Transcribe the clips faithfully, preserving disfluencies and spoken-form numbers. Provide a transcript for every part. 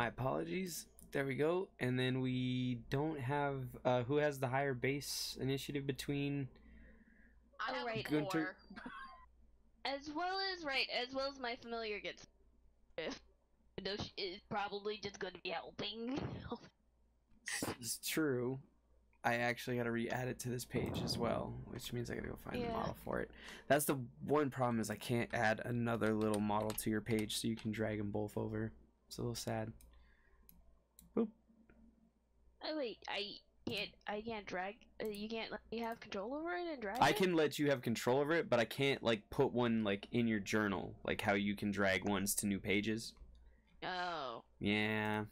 My apologies. There we go. And then we don't have uh, who has the higher base initiative between I'm right Gunter. Four. As well as right, as well as my familiar gets. Though she is probably just going to be helping. It's true. I actually got to re-add it to this page as well, which means I got to go find yeah. a model for it. That's the one problem, is I can't add another little model to your page so you can drag them both over. It's a little sad. Boop. Oh wait, I can't. I can't drag. Uh, you can't. Let me have control over it and drag. I it? can let you have control over it, but I can't like put one like in your journal, like how you can drag ones to new pages. Oh. Yeah.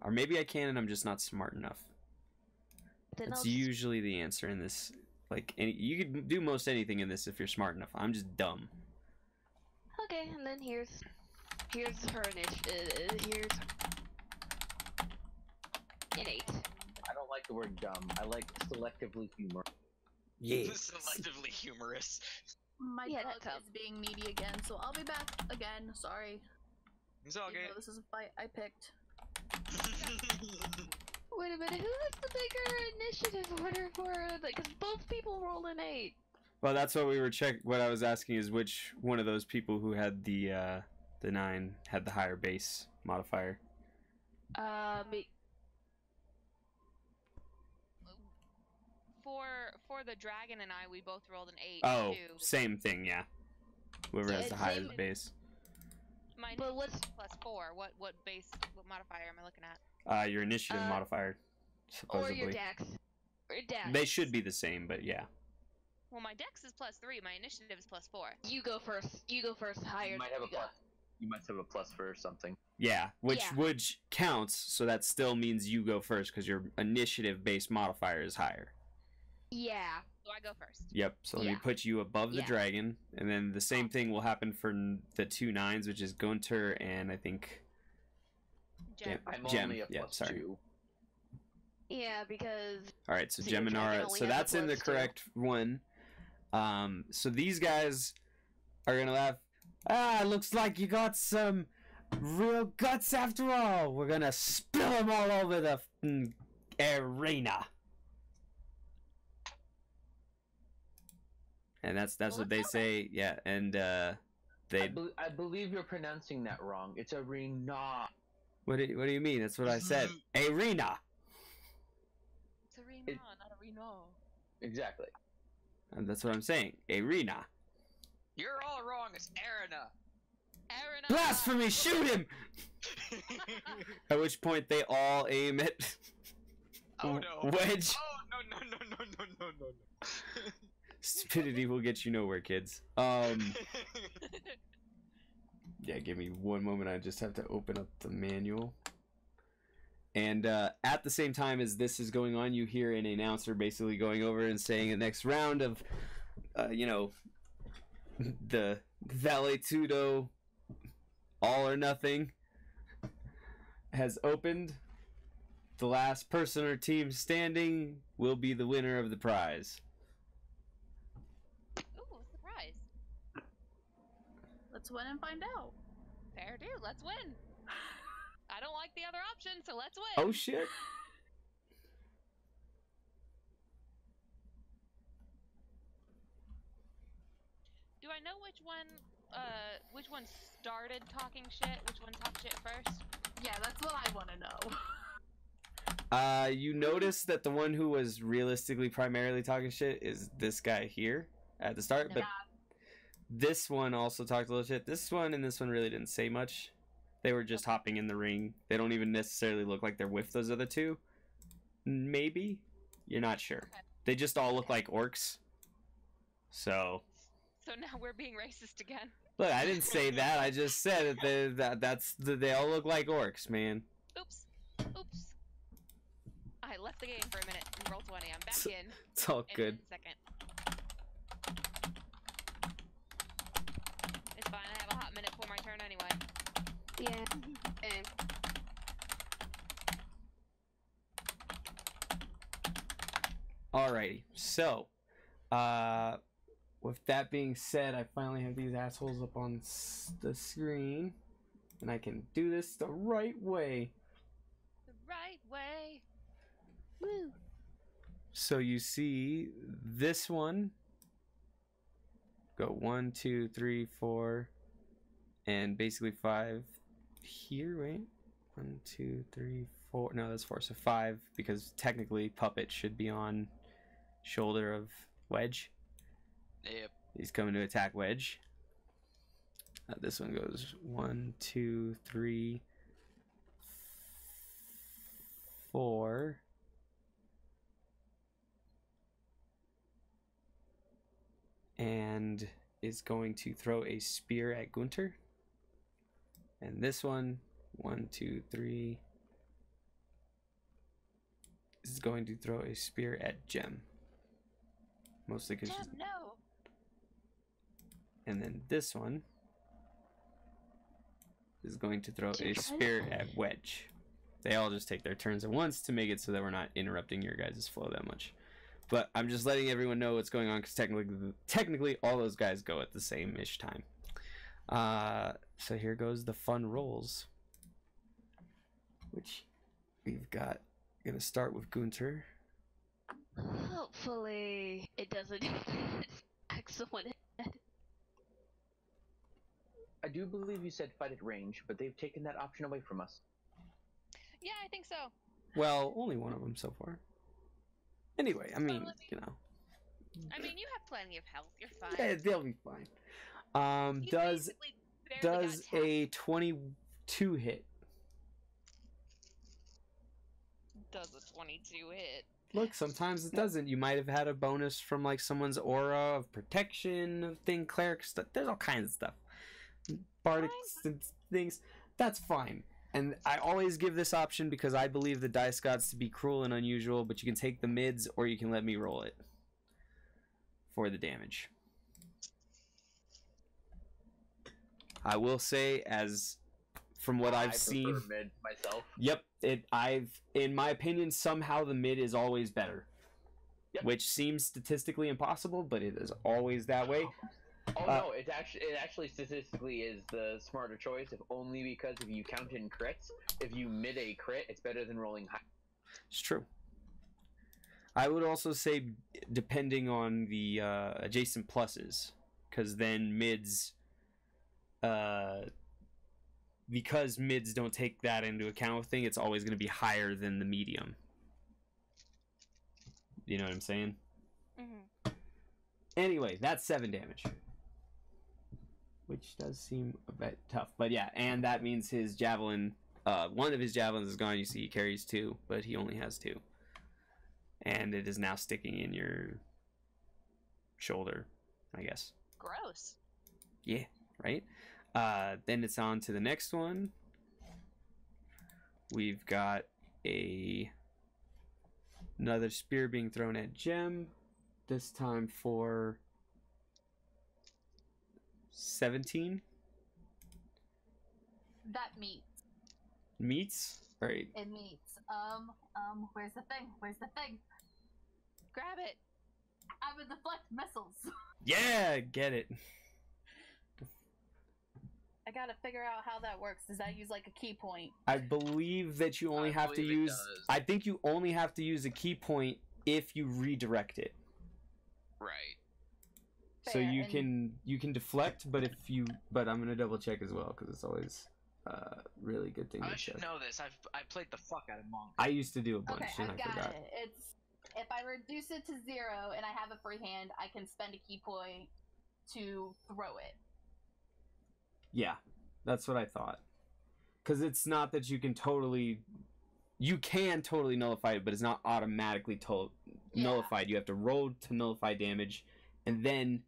Or maybe I can, and I'm just not smart enough. Then That's I'll usually the answer in this. Like, any, you could do most anything in this if you're smart enough. I'm just dumb. Okay, and then here's here's her initiative. Uh, here's innate. I don't like the word dumb. I like selectively humorous. Yeah. Selectively humorous. My yeah, dog is being needy again, so I'll be back again. Sorry. It's all good. This is a fight I picked. Wait a minute, who has the bigger initiative order for? Because both people rolled an eight. Well, that's what we were checking. What I was asking is which one of those people who had the uh, the nine had the higher base modifier. Uh, me. For for the dragon and I, we both rolled an eight. Oh, too. Same thing, yeah. Whoever has the higher base. Mine but what's plus four? What what base? What modifier am I looking at? Uh, your initiative uh, modifier, supposedly. Or your dex. Or dex. They should be the same, but yeah. Well, my dex is plus three. My initiative is plus four. You go first. You go first. Higher. You might have a plus. You might have a plus for something. Yeah, which yeah. which counts. So that still means you go first because your initiative base modifier is higher. Yeah. So I go first. Yep. So let yeah. me put you above the yeah. dragon, and then the same thing will happen for the two nines, which is Gunter and I think. Gem. I'm Gem. only a plus yeah, sorry. two. Yeah, because. All right, so Geminara. So that's in the correct two. one. Um, so these guys are gonna laugh. Ah, looks like you got some real guts after all. We're gonna spill them all over the f arena. And that's that's well, what they that? say. Yeah, and uh, they. I, be I believe you're pronouncing that wrong. It's arena. What do, you, what do you mean? That's what I said. Arena. It's arena, it, not areno. Exactly. And that's what I'm saying. Arena. You're all wrong. It's arena. Arena. Blasphemy! Shoot him! At which point they all aim at. Oh no. Wedge. Oh no no no no no no no no. Stupidity will get you nowhere, kids. Um. Yeah, give me one moment. I just have to open up the manual. And uh, at the same time as this is going on, you hear an announcer basically going over and saying the next round of, uh, you know, the Valetudo all or nothing has opened. The last person or team standing will be the winner of the prize. Let's win and find out. Fair dude, let's win. I don't like the other option, so let's win. Oh shit. Do I know which one uh which one started talking shit? Which one talked shit first? Yeah, that's what I wanna know. uh you notice that the one who was realistically primarily talking shit is this guy here at the start, no. but this one also talked a little shit. This one and this one really didn't say much. They were just hopping in the ring. They don't even necessarily look like they're with those other two. Maybe? You're not sure. Okay. They just all look like orcs. So. So now we're being racist again. Look, I didn't say that. I just said that, they, that that's that they all look like orcs, man. Oops. Oops. I left the game for a minute and roll twenty. I'm back it's, in. It's all in good. Second. It's fine, I have a hot minute for my turn anyway. Yeah. Okay. Alrighty, so, uh, with that being said, I finally have these assholes up on s the screen, and I can do this the right way. way. Woo. So you see this one go one, two, three, four, and basically five here, right? One, two, three, four. No, that's four. So five, because technically Puppet should be on shoulder of Wedge. Yep. He's coming to attack Wedge. Uh, this one goes one, two, three, four. And is going to throw a spear at Gunter. And this one, one, two, three, is going to throw a spear at Gem. Mostly because she's... no. And then this one is going to throw a spear at Wedge. They all just take their turns at once to make it so that we're not interrupting your guys' flow that much. But I'm just letting everyone know what's going on, because technically, technically all those guys go at the same-ish time. Uh, so here goes the fun rolls, which we've got. We're gonna start with Gunter. Hopefully it doesn't hit Excellent. I do believe you said fight at range, but they've taken that option away from us. Yeah, I think so. Well, only one of them so far. Anyway, I mean, well, I mean, you know. I mean, you have plenty of health. You're fine. Yeah, they'll be fine. Um, you does does a twenty-two hit? Does a twenty-two hit? Look, sometimes it doesn't. You might have had a bonus from like someone's aura of protection thing, cleric stuff. There's all kinds of stuff, bardic things. That's fine. And I always give this option because I believe the dice gods to be cruel and unusual, but you can take the mids or you can let me roll it for the damage. I will say, as from what I've I seen, mid myself. Yep, it. I've, in my opinion, somehow the mid is always better, yep. Which seems statistically impossible, but it is always that way. Oh uh, no! It actually, it actually statistically is the smarter choice, if only because if you count in crits, if you mid a crit, it's better than rolling high. It's true. I would also say, depending on the uh, adjacent pluses, because then mids, uh, because mids don't take that into account with thing, it's always going to be higher than the medium. You know what I'm saying? Mm-hmm. Anyway, that's seven damage. Which does seem a bit tough, but yeah, and that means his javelin, uh, one of his javelins is gone. You see, he carries two, but he only has two, and it is now sticking in your shoulder, I guess. Gross. Yeah. Right. Uh, then it's on to the next one. We've got a another spear being thrown at Gem, this time for seventeen. That meets. Meets? Right. It meets. Um, um, where's the thing? Where's the thing? Grab it. I would deflect missiles. Yeah, get it. I gotta figure out how that works. Does that use like a key point? I believe that you only I have to use. Does. I think you only have to use a key point if you redirect it. Right. So you can you can deflect, but if you but I'm gonna double check as well, because it's always a uh, really good thing. I to should check. know this. I've I played the fuck out of Monk. I used to do a bunch. Okay, and I, I got forgot. it. It's if I reduce it to zero and I have a free hand, I can spend a key point to throw it. Yeah, that's what I thought. Because it's not that you can totally, you can totally nullify it, but it's not automatically to yeah. nullified. You have to roll to nullify damage, and then.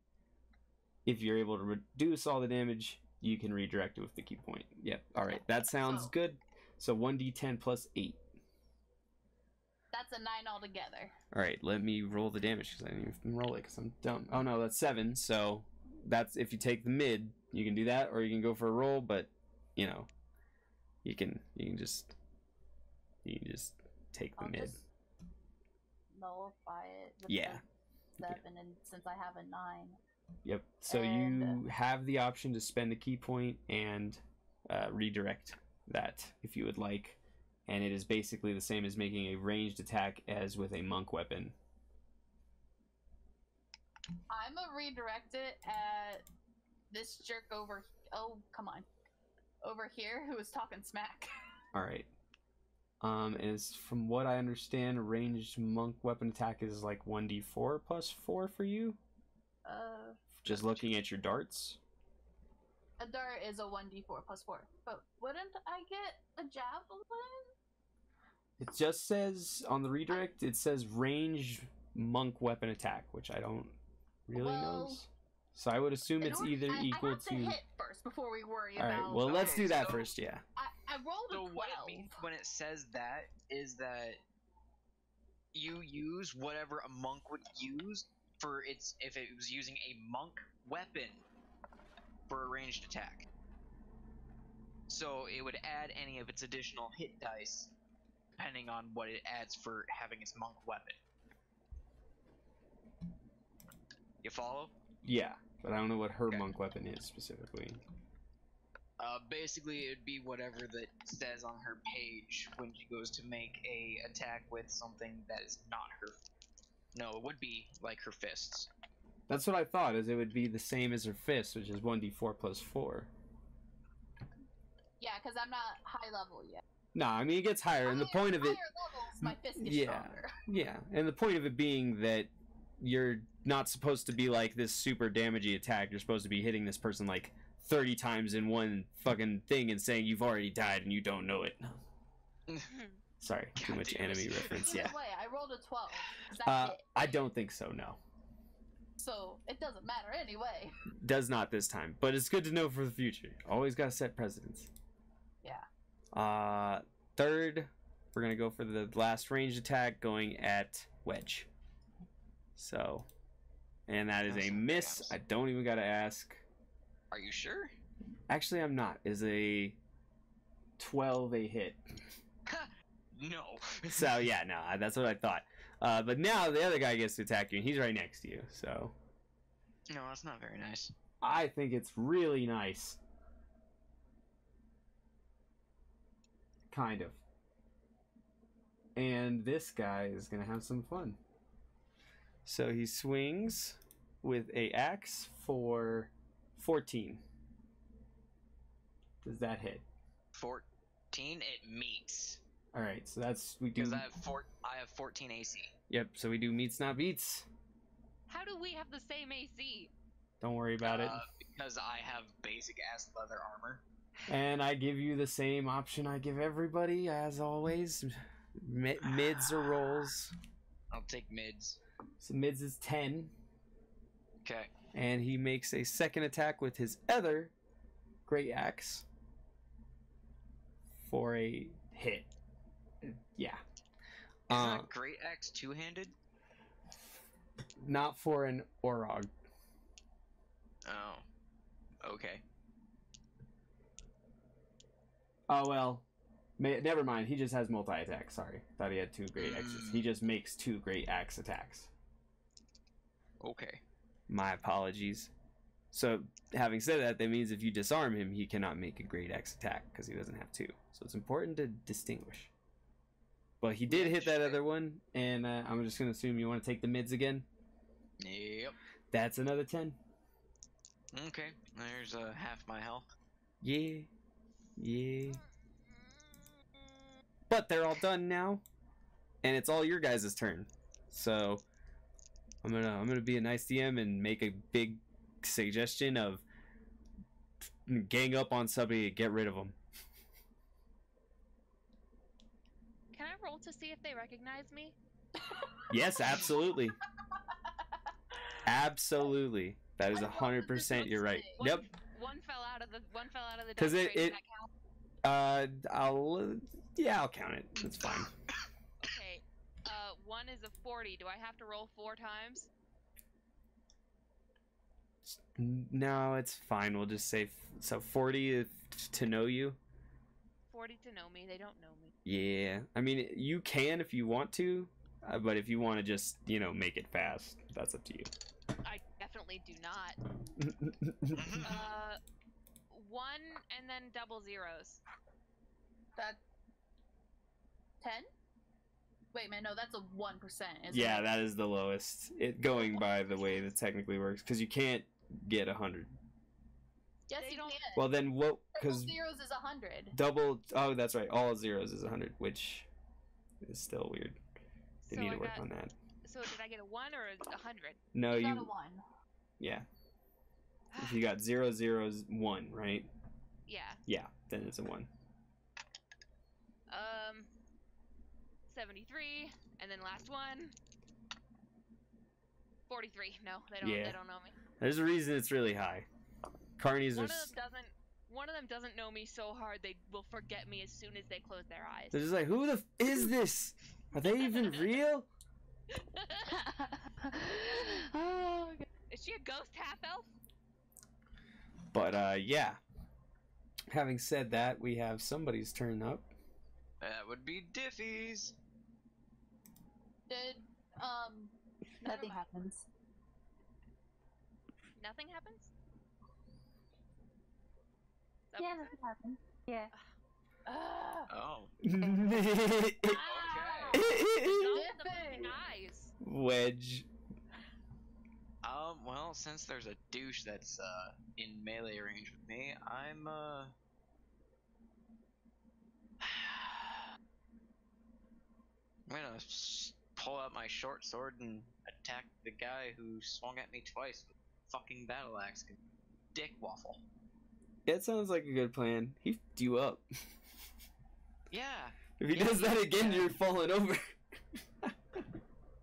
If you're able to reduce all the damage, you can redirect it with the key point. Yep. All right. That sounds oh. good. So one d ten plus eight. That's a nine altogether. All right. Let me roll the damage, because I didn't even roll it because I'm dumb. Oh, no. That's seven. So that's if you take the mid, you can do that, or you can go for a roll. But, you know, you can you can just you can just take the I'll mid. Just nullify it. With yeah. Seven, yeah. And since I have a nine. Yep, so and, you have the option to spend a key point and uh, redirect that if you would like, and it is basically the same as making a ranged attack as with a monk weapon. I'm gonna redirect it at this jerk over. Oh, come on, over here who was talking smack. All right. Um, is from what I understand, ranged monk weapon attack is like one d four plus four for you. Uh. Just looking at your darts. A dart is a one d four plus four, but wouldn't I get a javelin? It just says on the redirect. It says range monk weapon attack, which I don't really well, know. So I would assume it's order, either I, equal I have to. to... Hit first before we worry All about. All right. Well, let's do that so first. Yeah. I, I rolled so a twelve. What it means when it says that is that you use whatever a monk would use for its if it was using a monk weapon for a ranged attack. So it would add any of its additional hit dice depending on what it adds for having its monk weapon. You follow? Yeah, but I don't know what her okay. monk weapon is specifically. Uh, basically it would be whatever that says on her page when she goes to make a attack with something that is not her. No, it would be like her fists. That's what I thought, is it would be the same as her fist, which is one d four plus four. Yeah, because I'm not high level yet. No, nah, I mean, it gets higher, higher and the point of it... Levels, my fist gets yeah, stronger. Yeah, and the point of it being that you're not supposed to be, like, this super damagey attack. You're supposed to be hitting this person, like, thirty times in one fucking thing and saying you've already died and you don't know it. Sorry, God, too much dude. Anime reference, yeah. Way, I rolled a twelve. Is that uh, it? I don't think so, no. So it doesn't matter anyway. Does not this time, but it's good to know for the future. Always gotta set precedents. Yeah. Uh, third, we're gonna go for the last ranged attack, going at Wedge. So, and that is a miss. I don't even gotta ask. Are you sure? Actually, I'm not. Is a twelve a hit? No. So yeah, no, that's what I thought. Uh, but now the other guy gets to attack you, and he's right next to you, so... No, that's not very nice. I think it's really nice. Kind of. And this guy is going to have some fun. So he swings with an axe for fourteen. Does that hit? fourteen? It meets. All right, so that's we do. Because I have four, I have fourteen A C. Yep, so we do meets not beats. How do we have the same A C? Don't worry about uh, it. Because I have basic ass leather armor. And I give you the same option I give everybody, as always. Mid mids or rolls. I'll take mids. So mids is ten. Okay. And he makes a second attack with his other great axe for a hit. Yeah. Isn't uh, great axe two-handed? Not for an Orog. Oh. Okay. Oh, well. May, never mind. He just has multi-attack. Sorry. Thought he had two great axes. Mm. He just makes two great axe attacks. Okay. My apologies. So, having said that, that means if you disarm him, he cannot make a great axe attack because he doesn't have two. So it's important to distinguish. But he did hit that other one, and uh, I'm just going to assume you want to take the mids again? Yep. That's another ten. Okay, there's uh, half my health. Yeah, yeah. But they're all done now, and it's all your guys' turn. So I'm going to I'm gonna be a nice D M and make a big suggestion of gang up on somebody and get rid of them. Roll to see if they recognize me? Yes, absolutely. Absolutely. That is one hundred percent you're right. One, yep. One fell out of the one fell out of the Cuz it, it uh I'll yeah, I'll count it. That's fine. Okay. Uh one is a forty. Do I have to roll four times? No, it's fine. We'll just say so forty to know you. forty to know me. They don't know me. Yeah. I mean, you can if you want to, uh, but if you want to just, you know, make it fast, that's up to you. I definitely do not. uh, one and then double zeros. That ten? Wait, man, no, that's a one percent, isn't yeah, it? That is the lowest. It going by the way that technically works, because you can't get one hundred. Yes, you don't. Well, then what? Because zeros is one hundred. Double. Oh, that's right. All zeros is one hundred, which is still weird. They so need to I work got, on that. So did I get a one or a hundred? No, you. you got a one. Yeah. If you got zero zeros one, right? Yeah. Yeah, then it's a one. Um, seventy-three, and then last one. Forty-three. No, they don't. Yeah. They don't know me. There's a reason it's really high. Carnies one are. Of them doesn't, one of them doesn't know me so hard they will forget me as soon as they close their eyes. They're just like, who the f is this? Are they even real? Oh my God. Is she a ghost half elf? But uh, yeah. Having said that, we have somebody's turn up. That would be Diffy's. Did um nothing happens? Nothing happens. Yeah, nothing happened. Yeah. Oh. Okay. Wedge. Um, well, since there's a douche that's, uh, in melee range with me, I'm, uh... I'm gonna pull out my short sword and attack the guy who swung at me twice with a fucking battle axe. Dick waffle. That sounds like a good plan. He f***ed you up. Yeah. If he yeah, does that again, yeah. You're falling over.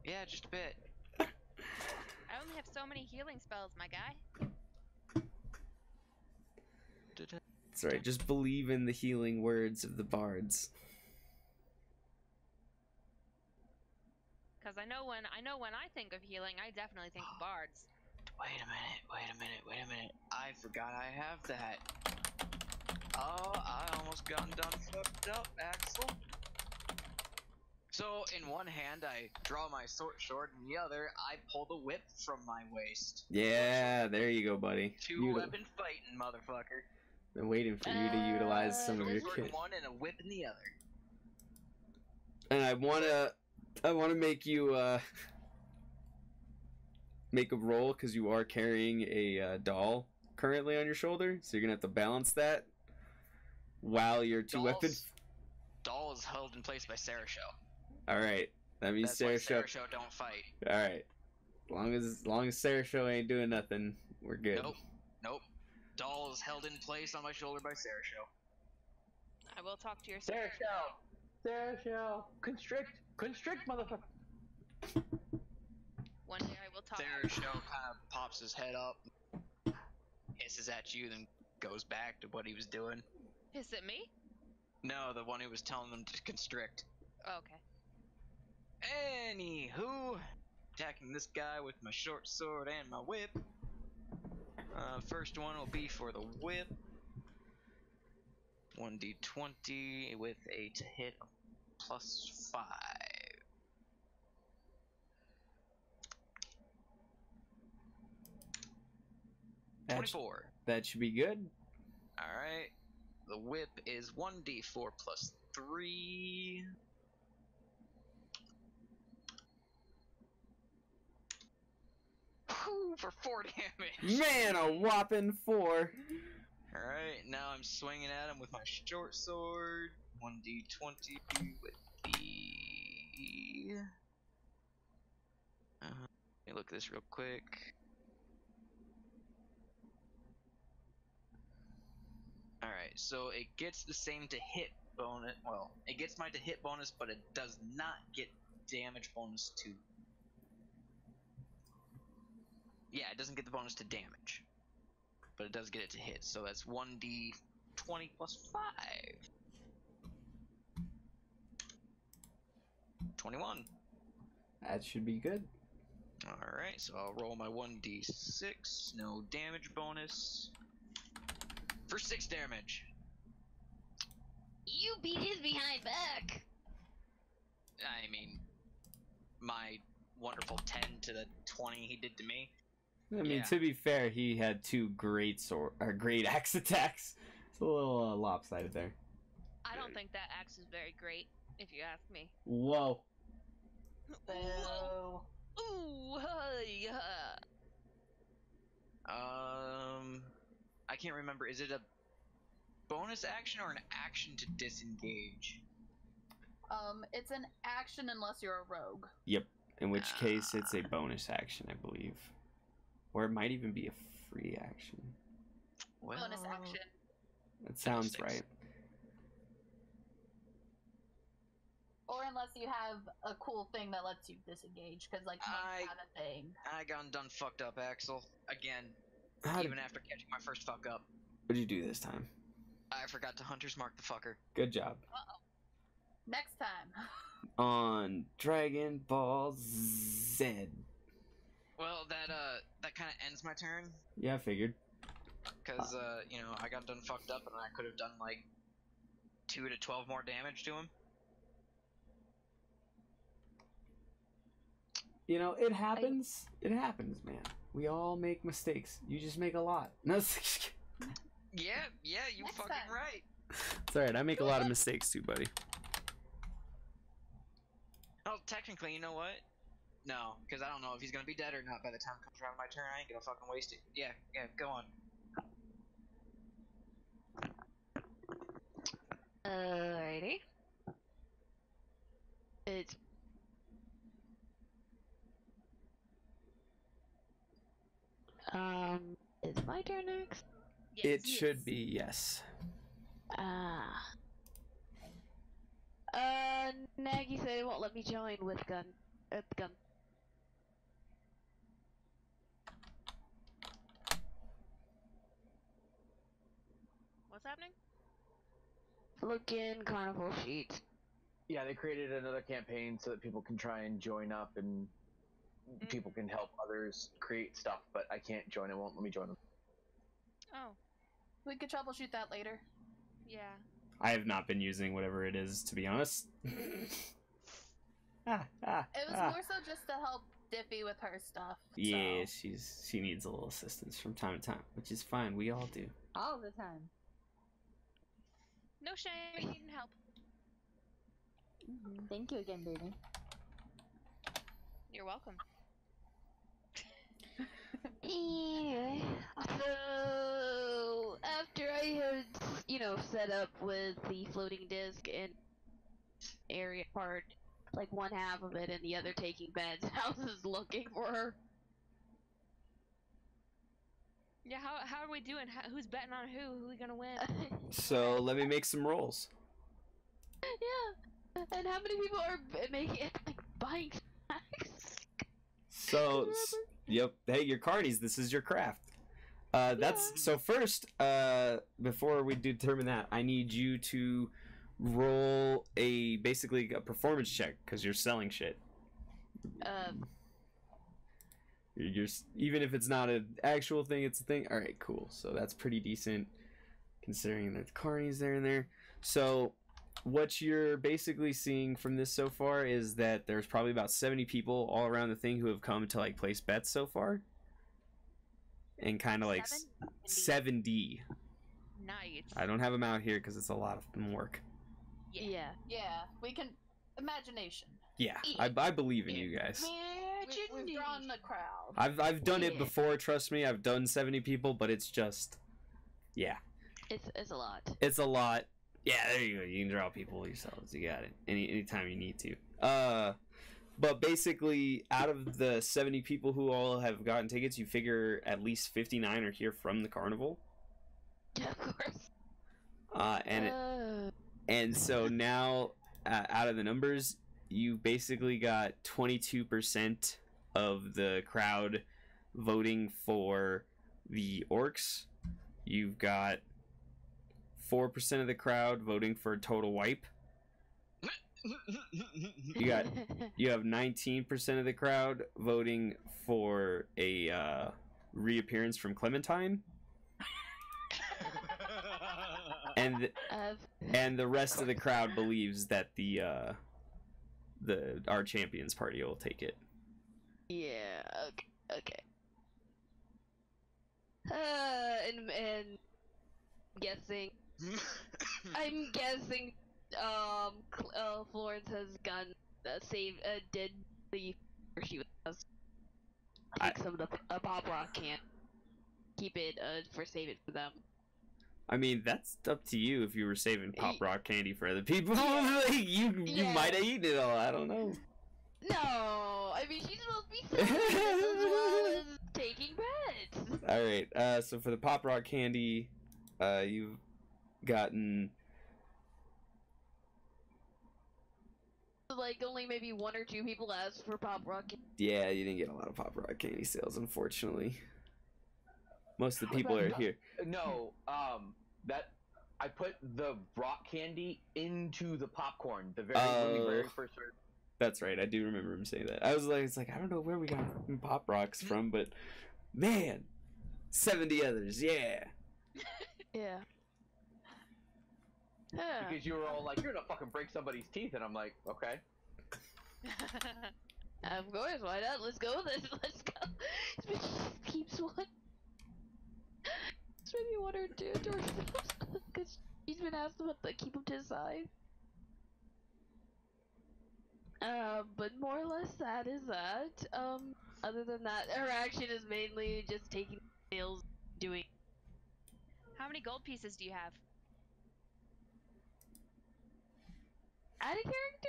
Yeah, just a bit. I only have so many healing spells, my guy. That's right. Just believe in the healing words of the bards. Because I know when I know when I think of healing, I definitely think of bards. Wait a minute, wait a minute, wait a minute. I forgot I have that. Oh, I almost got done fucked up, Axel. So, in one hand, I draw my sword short, and the other, I pull the whip from my waist. Yeah, there you go, buddy. Two-weapon fighting, motherfucker. I'm waiting for you to utilize some uh, of your kit. One and a whip in the other. And I want to... I want to make you... Uh... make a roll because you are carrying a uh, doll currently on your shoulder, so you're gonna have to balance that while your two weapons. Doll is held in place by Sarah Show. All right, that means That's Sarah, why Sarah Show. Show don't fight. All right, long as long as Sarah Show ain't doing nothing, we're good. Nope, nope. Doll is held in place on my shoulder by Sarah Show. I will talk to your Sarah Show. Sarah Show, constrict, constrict, motherfucker. One day I will talk. Sarah Show kind of pops his head up, hisses at you, then goes back to what he was doing. Hiss at me? No, the one who was telling them to constrict. Okay. Anywho, attacking this guy with my short sword and my whip. Uh, first one will be for the whip. one d twenty with a to hit of plus five. twenty-four. That should be good. Alright. The whip is one d four plus three. Whew, for four damage. Man, a whopping four. Alright, now I'm swinging at him with my short sword. one d twenty with the... Uh, let me look at this real quick. Alright, so it gets the same to hit bonus. Well, it gets my to hit bonus, but it does not get damage bonus to. Yeah, it doesn't get the bonus to damage. But it does get it to hit, so that's one d twenty plus five. twenty-one. That should be good. Alright, so I'll roll my one d six, no damage bonus. For six damage. You beat his behind back. I mean, my wonderful ten to the twenty he did to me. I mean, yeah. To be fair, he had two great sword or great axe attacks. It's a little uh, lopsided there. I don't think that axe is very great. if you ask me. Whoa. Whoa. Ooh, yeah. Um, I can't remember. Is it a bonus action or an action to disengage? Um, it's an action unless you're a rogue. Yep. In which uh. case, it's a bonus action, I believe, or it might even be a free action. Well, bonus action. That sounds right. Or unless you have a cool thing that lets you disengage, because like I got a thing. I got done fucked up, Axel. Again, How even did... after catching my first fuck up. What did you do this time? I forgot to hunter's mark the fucker. Good job. Uh-oh. Next time. On Dragon Ball Z. Well, that uh, that kind of ends my turn. Yeah, I figured. Because, uh, you know, I got done fucked up and I could have done, like, two to twelve more damage to him. You know, it happens. I... It happens, man. We all make mistakes. You just make a lot. No, yeah, yeah, you Next fucking time. Right. It's alright, I make a lot of mistakes too, buddy. Well, technically, you know what? No, because I don't know if he's going to be dead or not by the time it comes around my turn. I ain't going to fucking waste it. Yeah, yeah, go on. Alrighty. It's... Um, is my turn next? Yes, it yes. should be, yes. Ah. Uh, uh, Nagy said it won't let me join with gun. Uh, gun. What's happening? Look in Carnival Sheet. Yeah, they created another campaign so that people can try and join up and mm. people can help others create stuff, but I can't join. It won't let me join them. Oh. We could troubleshoot that later. Yeah. I have not been using whatever it is, to be honest. ah, ah, it was ah. more so just to help Dippy with her stuff. Yeah, so. she's she needs a little assistance from time to time, which is fine. We all do. All the time. No shame, I need help. Mm-hmm. Thank you again, baby. You're welcome. Anyway, so after I had, you know, set up with the floating disc and area part, like one half of it and the other taking Ben's house is looking for her. Yeah, how how are we doing? How, who's betting on who? Who are we gonna win? So let me make some rolls. Yeah, and how many people are making like buying snacks? So, yep. Hey, your cardies. This is your craft. Uh, that's yeah. so. First, uh, before we determine that, I need you to roll a basically a performance check because you're selling shit. Um. You're, even if it's not an actual thing, it's a thing. All right, cool. So that's pretty decent, considering that the carnies there and there. So what you're basically seeing from this so far is that there's probably about seventy people all around the thing who have come to like place bets so far, and kind of like seventy. Nice. I don't have them out here because it's a lot of work. Yeah. Yeah. We can. Imagination. Yeah, I, I believe in you guys. We, we've drawn the crowd. I've I've done yeah. it before. Trust me, I've done seventy people, but it's just, yeah. It's it's a lot. It's a lot. Yeah, there you go. You can draw people yourselves. You got it. Any anytime you need to. Uh, but basically, out of the seventy people who all have gotten tickets, you figure at least fifty-nine are here from the carnival. Of course. Uh, and uh. It, and so now. Uh, out of the numbers, you basically got twenty-two percent of the crowd voting for the orcs. You've got four percent of the crowd voting for a total wipe. You got you have nineteen percent of the crowd voting for a uh, reappearance from Clementine. And th and the rest of the crowd believes that the uh, the our champions party will take it. Yeah. Okay. Okay. Uh, and and guessing. I'm guessing um, uh, Florence's gun uh, saved, uh, did the she was. I think I, some of the uh, Pop Rock can't keep it, uh, for save it for them. I mean, that's up to you if you were saving Pop Rock candy for other people. like, you you yeah. might have eaten it all, I don't know. No, I mean, she's supposed to be saving as well as taking pets. Alright, uh, so for the Pop Rock candy, uh, you've gotten... Like, only maybe one or two people asked for Pop Rock candy. Yeah, you didn't get a lot of Pop Rock candy sales, unfortunately. Most of the people are here. No, um, that I put the rock candy into the popcorn. The very, uh, very, very first. That's right. I do remember him saying that. I was like, it's like I don't know where we got Pop Rocks from, but man, seventy others, yeah. yeah. Because you were all like, "You're gonna fucking break somebody's teeth," and I'm like, "Okay." Of course, why not? Let's go. Let's let's go. It just keeps one. Maybe one or two to herself, because she's been asked about the keep him to his side. Uh, but more or less that is that. Um, other than that, her action is mainly just taking nails, doing. How many gold pieces do you have? Add a character?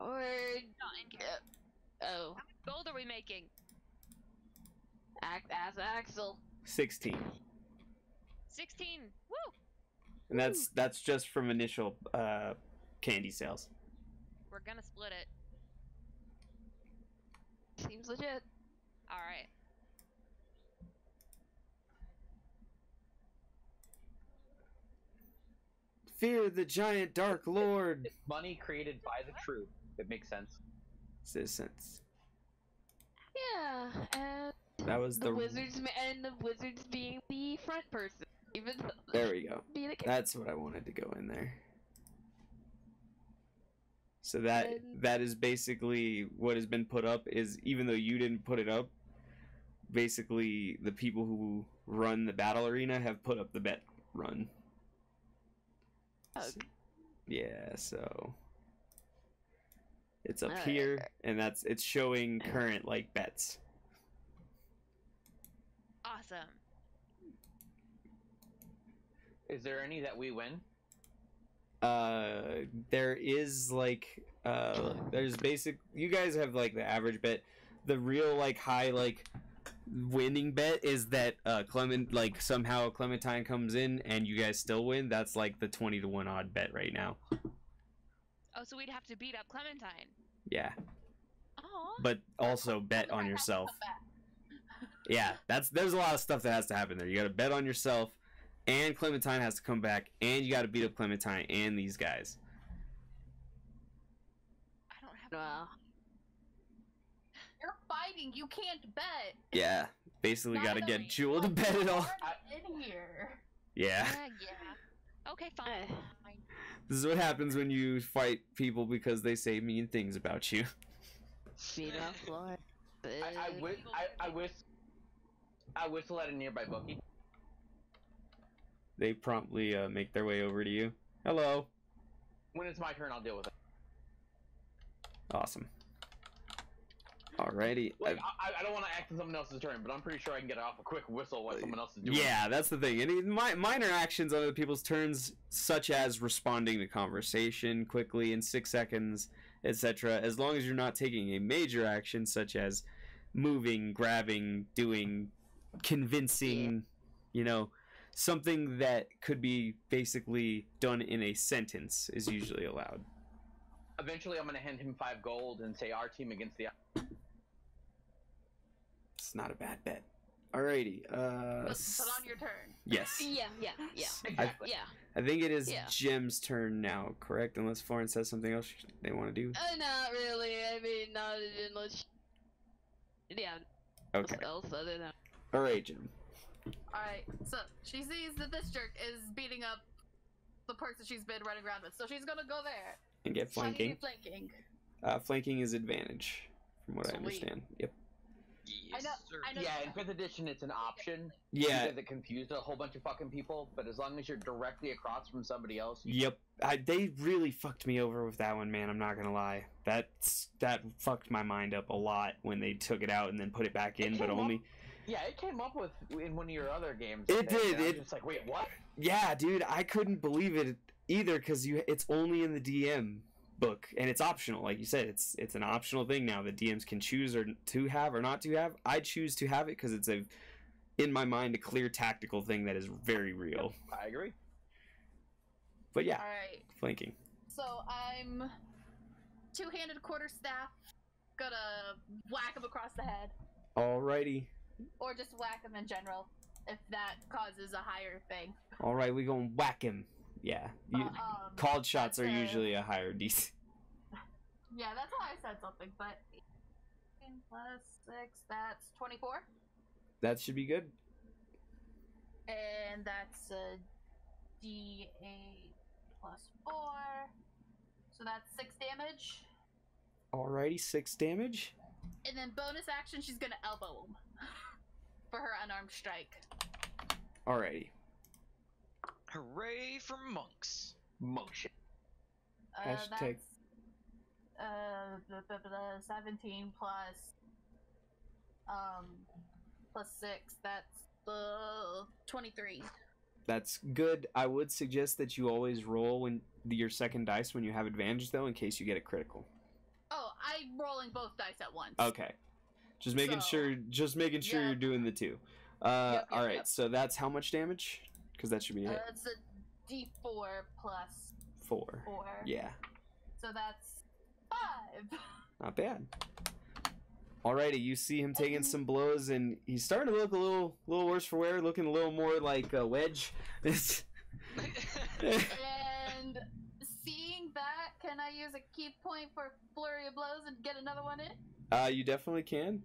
Or... Not in character. Uh, oh. How much gold are we making? Ask Axel. Sixteen. Sixteen. Woo. And that's that's just from initial uh, candy sales. We're gonna split it. Seems legit. All right. Fear the giant dark lord. It's money created by the troop. It makes sense. Citizens. Yeah. And. That was the, the wizards and the wizards being the front person. Even there we go. That's what I wanted to go in there. So that and that is basically what has been put up. Is even though you didn't put it up, basically the people who run the battle arena have put up the bet run. Okay. So, yeah. So it's up right here, and that's it's showing current like bets. Awesome. Is there any that we win? Uh, there is like, uh, there's basic. You guys have like the average bet. The real like high like winning bet is that uh, Clement like somehow Clementine comes in and you guys still win. That's like the twenty to one odd bet right now. Oh, so we'd have to beat up Clementine. Yeah. Aww. But also bet on yourself. Yeah, that's there's a lot of stuff that has to happen there. You got to bet on yourself, and Clementine has to come back, and you got to beat up Clementine and these guys. I don't have. Well, you're fighting. You can't bet. Yeah, basically got to get Jewel to bet it all. In here. Yeah. Yeah. Yeah. Okay, fine. fine. This is what happens when you fight people because they say mean things about you. Beat up Floyd. I, I wish. I, I wish. I whistle at a nearby bookie. They promptly uh, make their way over to you. Hello. When it's my turn, I'll deal with it. Awesome. Alrighty. Like, I, I don't want to act on someone else's turn, but I'm pretty sure I can get off a quick whistle while someone else is doing it. Yeah, that's the thing. Any my, minor actions on other people's turns, such as responding to conversation quickly in six seconds, et cetera, as long as you're not taking a major action, such as moving, grabbing, doing... convincing, you know, something that could be basically done in a sentence is usually allowed. Eventually, I'm going to hand him five gold and say our team against the. It's not a bad bet. Alrighty. Uh, but, but on your turn. Yes. Yeah, yeah, yeah. Exactly. I, yeah. I think it is yeah. Jim's turn now, correct? Unless Florence has something else they want to do. Uh, not really. I mean, not unless. Yeah. Okay. Else other than. Alright, Jim. Alright, so she sees that this jerk is beating up the perks that she's been running around with, so she's gonna go there. And get flanking. Flanking. Uh, flanking is advantage, from what Sweet. I understand. Yep. Yes, I know, sir. I know yeah, in fifth edition, it's an option. Yeah, because it confused a whole bunch of fucking people. But as long as you're directly across from somebody else, you yep. I, they really fucked me over with that one, man. I'm not gonna lie. That's that fucked my mind up a lot when they took it out and then put it back in. It but only. Up, yeah, it came up with in one of your other games. It did. It's just like, wait, what? Yeah, dude, I couldn't believe it either because you. It's only in the D M book and it's optional. Like you said, it's it's an optional thing now. The D Ms can choose or to have or not to have. I choose to have it because it's a, in my mind, a clear tactical thing that is very real. I agree. But yeah, all right. Flanking. So I'm two-handed quarterstaff, gonna whack him across the head. Alrighty. Or just whack him in general, if that causes a higher thing. Alright, we gonna whack him. Yeah. You, uh, um, called shots are a, usually a higher D C. Yeah, that's why I said something, but eighteen plus six, that's twenty-four. That should be good. And that's a D eight. Plus four, so that's six damage. Alrighty, six damage. And then bonus action, she's gonna elbow him for her unarmed strike. Alrighty. Hooray for monks! Monk shit. Uh, Hashtag. Uh, blah, blah, blah, seventeen plus, um, plus six. That's the uh, twenty-three. That's good. I would suggest that you always roll when your second dice when you have advantage, though, in case you get a critical. Oh, I'm rolling both dice at once. Okay, just making so, sure. Just making sure yeah. you're doing the two. Uh, yep, yep, all right. Yep. So that's how much damage? Because that should be a hit. Uh, it's a D four plus four. Four. Yeah. So that's five. Not bad. Alrighty, you see him taking some blows, and he's starting to look a little, little worse for wear, looking a little more like a Wedge. And seeing that, can I use a key point for flurry of blows and get another one in? Uh, you definitely can.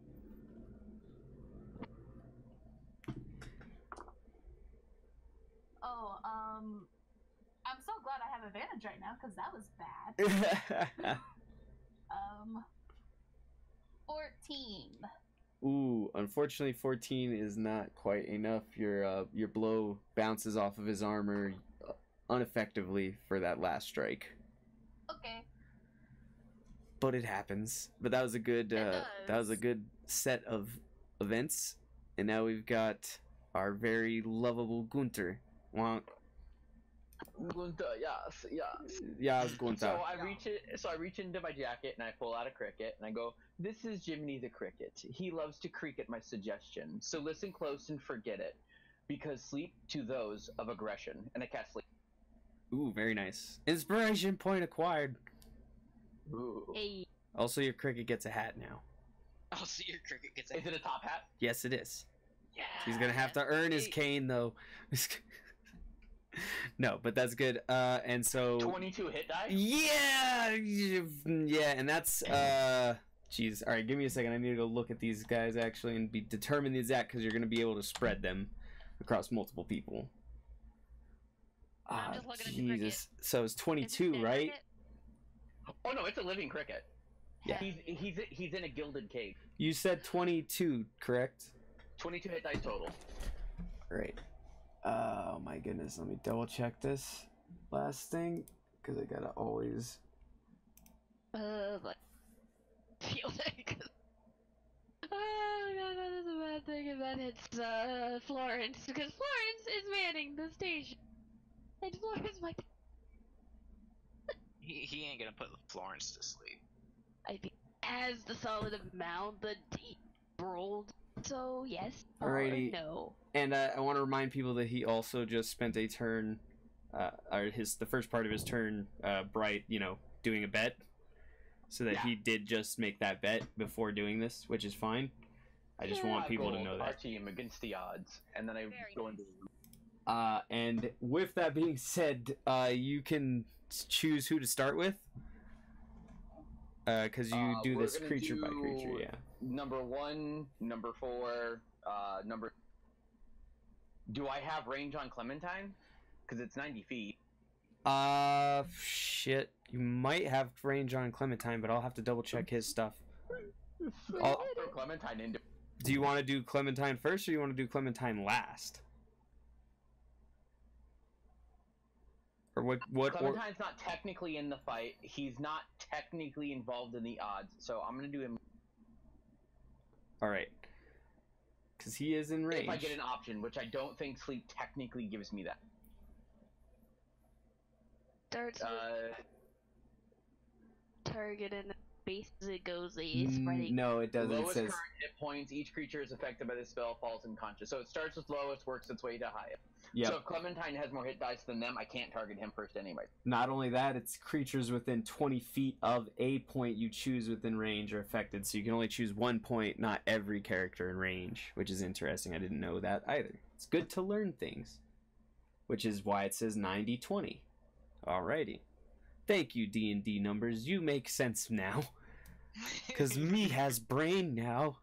Oh, um, I'm so glad I have advantage right now because that was bad. um. fourteen. Ooh, unfortunately fourteen is not quite enough. Your uh, your blow bounces off of his armor ineffectively for that last strike. Okay. But it happens. But that was a good uh, that was a good set of events. And now we've got our very lovable Gunter. Wonk. Gunter, yes, yes. Yes, Gunter. So I reach it, so I reach into my jacket and I pull out a cricket and I go, "This is Jiminy the cricket. He loves to creak at my suggestion. So listen close and forget it, because sleep to those of aggression." And I cast sleep. Ooh, very nice. Inspiration point acquired. Ooh. Hey. Also, your cricket gets a hat now. Also, your cricket gets a hat. Is it a top hat? Yes, it is. Yeah. He's gonna have to earn his cane though. No, but that's good. Uh, and so twenty-two hit die. Yeah, yeah, and that's uh, jeez. All right, give me a second. I need to go look at these guys actually and be determine the exact because you're gonna be able to spread them across multiple people. Ah, Jesus. So it's twenty-two, it's right? Cricket? Oh no, it's a living cricket. Yeah, he's he's he's in a gilded cage. You said twenty-two, correct? twenty-two hit die total. Great. Oh my goodness, let me double check this last thing because I gotta always uh, like... feel like oh god, that is a bad thing if that hits uh, Florence because Florence is manning the station and Florence like he, he ain't gonna put Florence to sleep. I think as the solid amount the deep rolled. So, yes. Alrighty. No. And uh, I want to remind people that he also just spent a turn, uh, or his the first part of his turn, uh, bright, you know, doing a bet. So that yeah. he did just make that bet before doing this, which is fine. I just yeah. want people to know that. Our team against the odds. And then I Very go nice. into. Uh, and with that being said, uh, you can choose who to start with. Because uh, you uh, do this creature do by creature, yeah. Number one, number four, uh, number. Do I have range on Clementine? Because it's ninety feet. Uh, shit. You might have range on Clementine, but I'll have to double check his stuff. I'll throw Clementine into. Do you want to do Clementine first, or you want to do Clementine last? Or what? What? Clementine's or... not technically in the fight. He's not technically involved in the odds. So I'm gonna do him. All right. Because he is in range. If I get an option, which I don't think sleep technically gives me that. Darts. Uh, target in the base as it goes. It's spreading. No, it doesn't. Lowest it says... current hit points. Each creature is affected by this spell falls unconscious. So it starts with lowest, works its way to highest. Yep. So if Clementine has more hit dice than them, I can't target him first anyway. Not only that, it's creatures within twenty feet of a point you choose within range are affected. So you can only choose one point, not every character in range, which is interesting. I didn't know that either. It's good to learn things, which is why it says ninety twenty. Alrighty. Thank you, D and D numbers. You make sense now. Because me has brain now.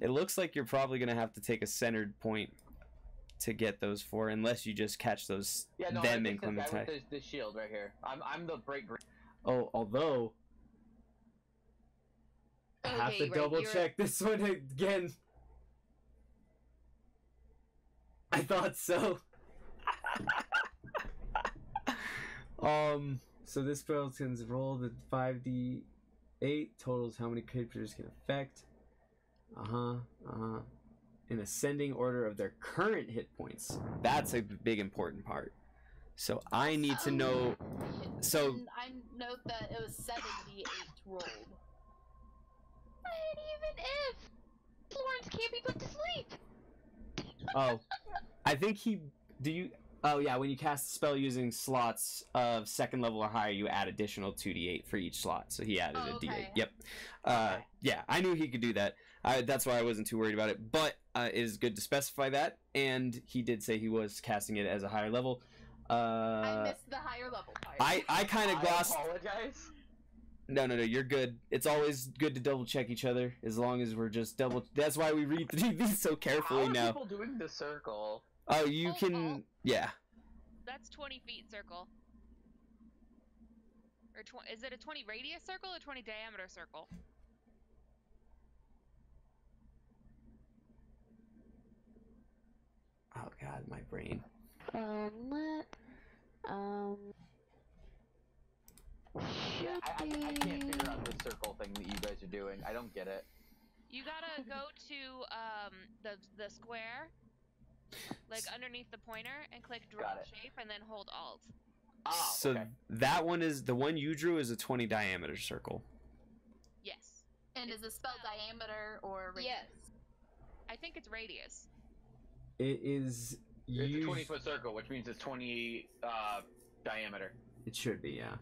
It looks like you're probably going to have to take a centered point to get those four, unless you just catch those yeah, no, them in Clementine. There's the shield right here. I'm I'm the break. Oh, although okay, I have to right, double check you're... this one again. I thought so. um. So this spell can roll the five d eight totals. How many creatures can affect? Uh huh. Uh huh. In ascending order of their current hit points. That's a big important part. So I need oh, to know. So I note that it was seventy-eight rolled. And even if Florence can't be put to sleep. Oh, I think he. Do you? Oh yeah, when you cast a spell using slots of second level or higher, you add additional two d eight for each slot. So he added oh, okay. a d eight. Yep. Uh, okay. Yeah, I knew he could do that. I, that's why I wasn't too worried about it, but uh, it is good to specify that, and he did say he was casting it as a higher level. Uh, I missed the higher level part. I, I kind of glossed... I apologize. No, no, no, you're good. It's always good to double-check each other, as long as we're just double... That's why we read these so carefully. How are now. How people doing the circle? Oh, you oh, can... Oh. Yeah. That's twenty feet circle. Or tw is it a twenty radius circle or twenty diameter circle? Oh god, my brain. Um, um, yeah, I, I, I can't figure out the circle thing that you guys are doing. I don't get it. You gotta go to um the the square, like underneath the pointer, and click draw shape, and then hold Alt. Oh, so okay. That one is the one you drew is a twenty diameter circle. Yes. And is the spell diameter or radius? Yes. I think it's radius. It is. It's a twenty foot circle, which means it's twenty uh, diameter. It should be, yeah.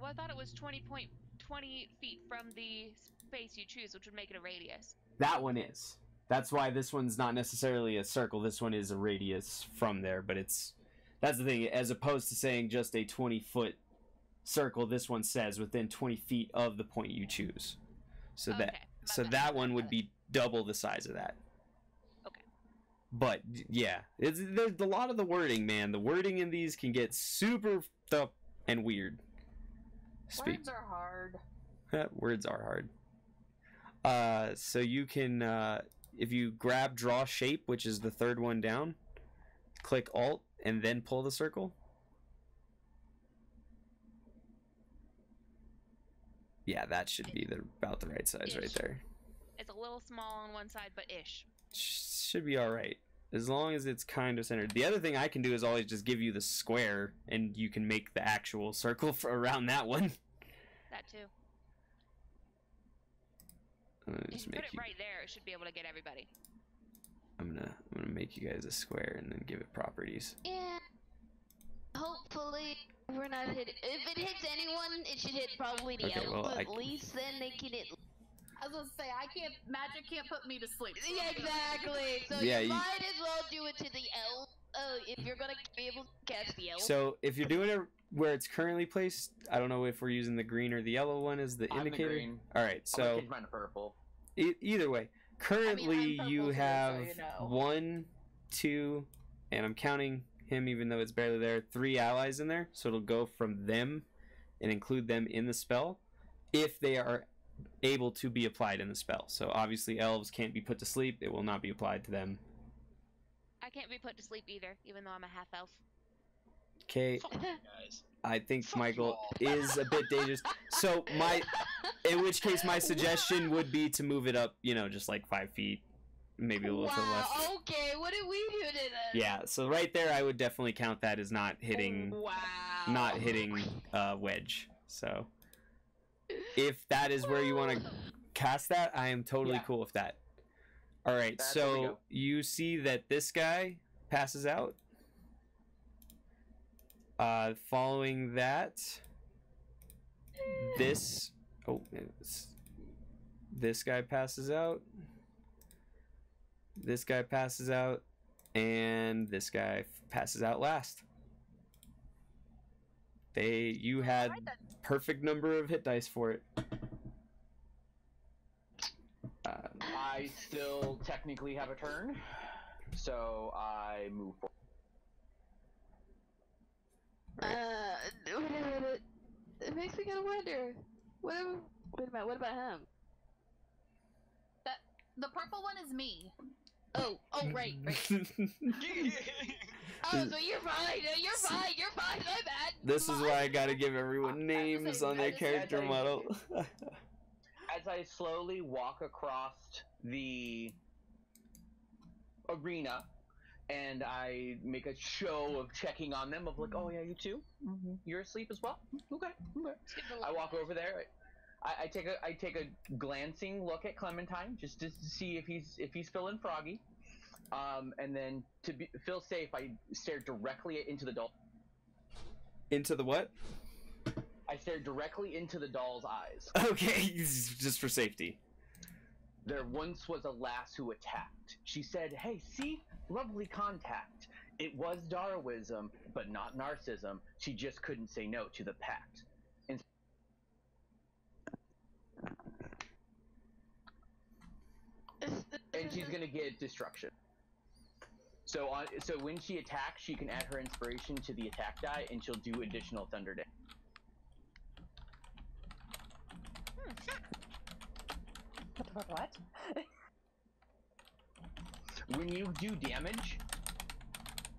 Well, I thought it was twenty point twenty feet from the space you choose, which would make it a radius. That one is. That's why this one's not necessarily a circle. This one is a radius from there, but it's. That's the thing. As opposed to saying just a twenty foot circle, this one says within twenty feet of the point you choose. So okay. that so that, that one would be double the size of that. But yeah, it's there's a lot of the wording, man. The wording in these can get super tough and weird. Speak. Words are hard. Words are hard. Uh, so you can uh, if you grab draw shape, which is the third one down, click Alt and then pull the circle. Yeah, that should be the about the right size ish. Right there. It's a little small on one side, but ish. Should be all right as long as it's kind of centered. The other thing I can do is always just give you the square, and you can make the actual circle for around that one. That too. Just you make put it you... right there. It should be able to get everybody. I'm gonna, I'm gonna make you guys a square and then give it properties. Yeah. Hopefully, we're not hitting. If it hits anyone, it should hit probably the okay, well, at I... least. Then they can hit. I was gonna say, I can't, magic can't put me to sleep. Yeah, exactly. So yeah, you, you might as well do it to the L, uh, if you're gonna be able to cast the L. So if you're doing it where it's currently placed, I don't know if we're using the green or the yellow one as the I'm indicator. The green. All right, so. I'm gonna change purple. E either way, currently I mean, you have so you know. one, two, and I'm counting him even though it's barely there, three allies in there. So it'll go from them and include them in the spell if they are able to be applied in the spell. So obviously elves can't be put to sleep. It will not be applied to them. I can't be put to sleep either, even though I'm a half elf. Okay. I think Fuck Michael is a bit dangerous. So my, in which case my suggestion would be to move it up, you know, just like five feet, maybe a little wow, to the left. Wow. Okay. What did we do to this? Yeah. So right there, I would definitely count that as not hitting. Wow. Not hitting uh, Wedge. So if that is where you want to cast that, I am totally yeah. cool with that. All right. That's so you see that this guy passes out. Uh, following that, this oh, it's, this guy passes out. This guy passes out, and this guy passes out last. They you had perfect number of hit dice for it. Uh, I still technically have a turn, so I move forward. Right. Uh, wait, wait, wait. It makes me kind of wonder. What? Am, wait a minute. What about him? That the purple one is me. Oh, oh, right, right. Oh, so you're fine. You're fine. You're fine. My bad. This is why I gotta give everyone names on their character model. As I slowly walk across the arena. And I make a show of checking on them, of like, oh yeah, you too? Mm-hmm. You're asleep as well? Okay, okay. I walk over there. I, I take a I take a glancing look at Clementine just to see if he's if he's feeling froggy, um, and then to be, feel safe, I stare directly into the doll. Into the what? I stare directly into the doll's eyes. Okay, just for safety. There once was a lass who attacked. She said, hey, see? Lovely contact. It was Darwinism, but not narcissism. She just couldn't say no to the pact. And and she's gonna get destruction. So on. So when she attacks, she can add her inspiration to the attack die, and she'll do additional thunder damage. What? When you do damage,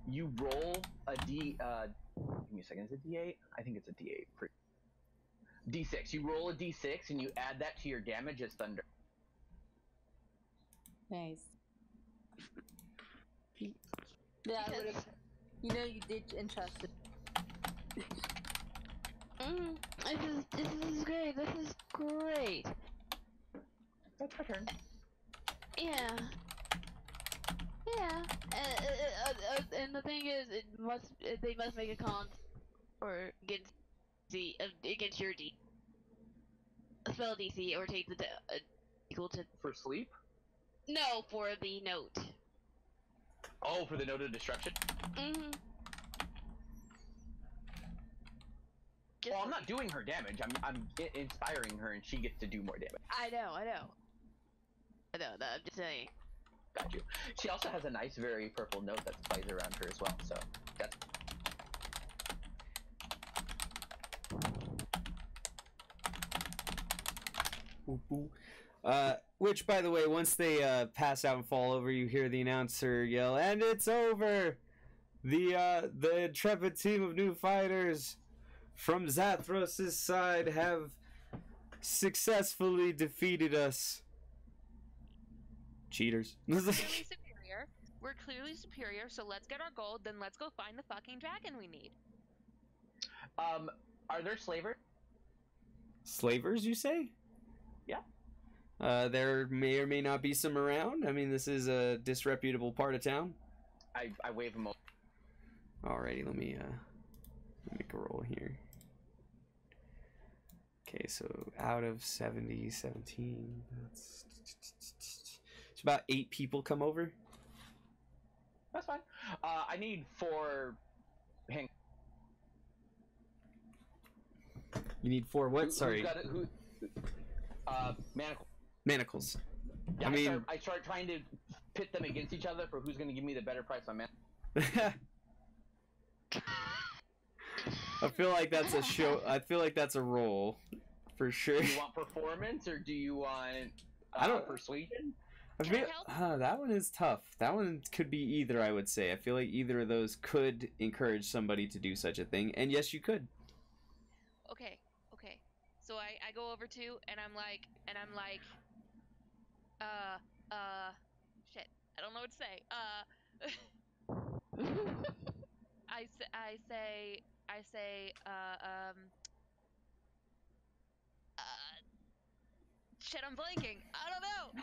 you roll a D. Uh, give me a second. Is it D eight? I think it's a D eight. D six. You roll a D six and you add that to your damage as thunder. Nice. Yeah, I would've, you know you did entrust it. Mm, this is this is great. This is great. That's my turn. Yeah. Yeah. And, uh, uh, uh, and the thing is, it must uh, they must make a con or against the uh, against your D spell D C or take the de uh, equal to for sleep. No, for the note. Oh, for the note of destruction. Mm-hmm. Well, I'm not doing her damage. I'm I'm inspiring her, and she gets to do more damage. I know, I know. I know. No, I'm just saying. Got you. She also has a nice, very purple note that plays around her as well. So that's. Ooh, ooh. Uh, which, by the way, once they uh, pass out and fall over, you hear the announcer yell, "And it's over! The uh, the intrepid team of new fighters from Zathros' side have successfully defeated us." Cheaters. We're clearly superior. We're clearly superior, so let's get our gold, then let's go find the fucking dragon we need. Um, are there slavers? Slavers, you say? Yeah. Uh, there may or may not be some around. I mean, this is a disreputable part of town. I, I wave them over. Alrighty, let me, uh, make a roll here. Okay, so out of seventy, seventeen, that's it's about eight people come over. That's fine. Uh, I need four. Hang. You need four what? Who, Sorry. Got a, who, uh, manacle. Manacles. Yeah, I mean, I start, I start trying to pit them against each other for who's going to give me the better price on manacles. I feel like that's a show. I feel like that's a roll for sure. Do you want performance or do you want uh, I don't persuasion? I mean, uh, that one is tough. That one could be either, I would say. I feel like either of those could encourage somebody to do such a thing. And yes, you could. Okay, okay. So I, I go over to, and I'm like, and I'm like, uh, uh, shit. I don't know what to say. Uh, I, I say, I say, uh, um, uh, shit, I'm blanking. I don't know.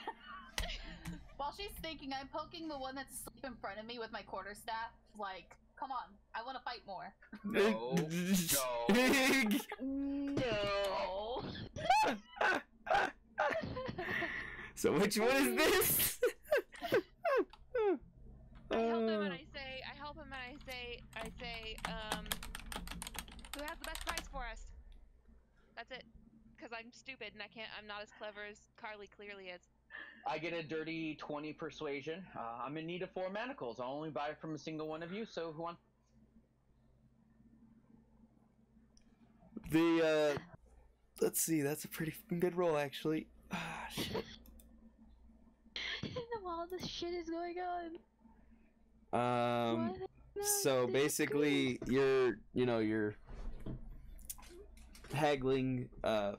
While she's thinking, I'm poking the one that's asleep in front of me with my quarterstaff. Like, come on, I want to fight more. No, no, no. So which one is this? I help him and I say, I help him and I say, I say, um, who has the best price for us? That's it, because I'm stupid and I can't. I'm not as clever as Carly clearly is. I get a dirty twenty persuasion. Uh, I'm in need of four manacles. I'll only buy from a single one of you, so who wants? The, uh, let's see, that's a pretty good roll, actually. Ah, shit. While this shit is going on. Um, so basically, you're, you know, you're haggling, uh,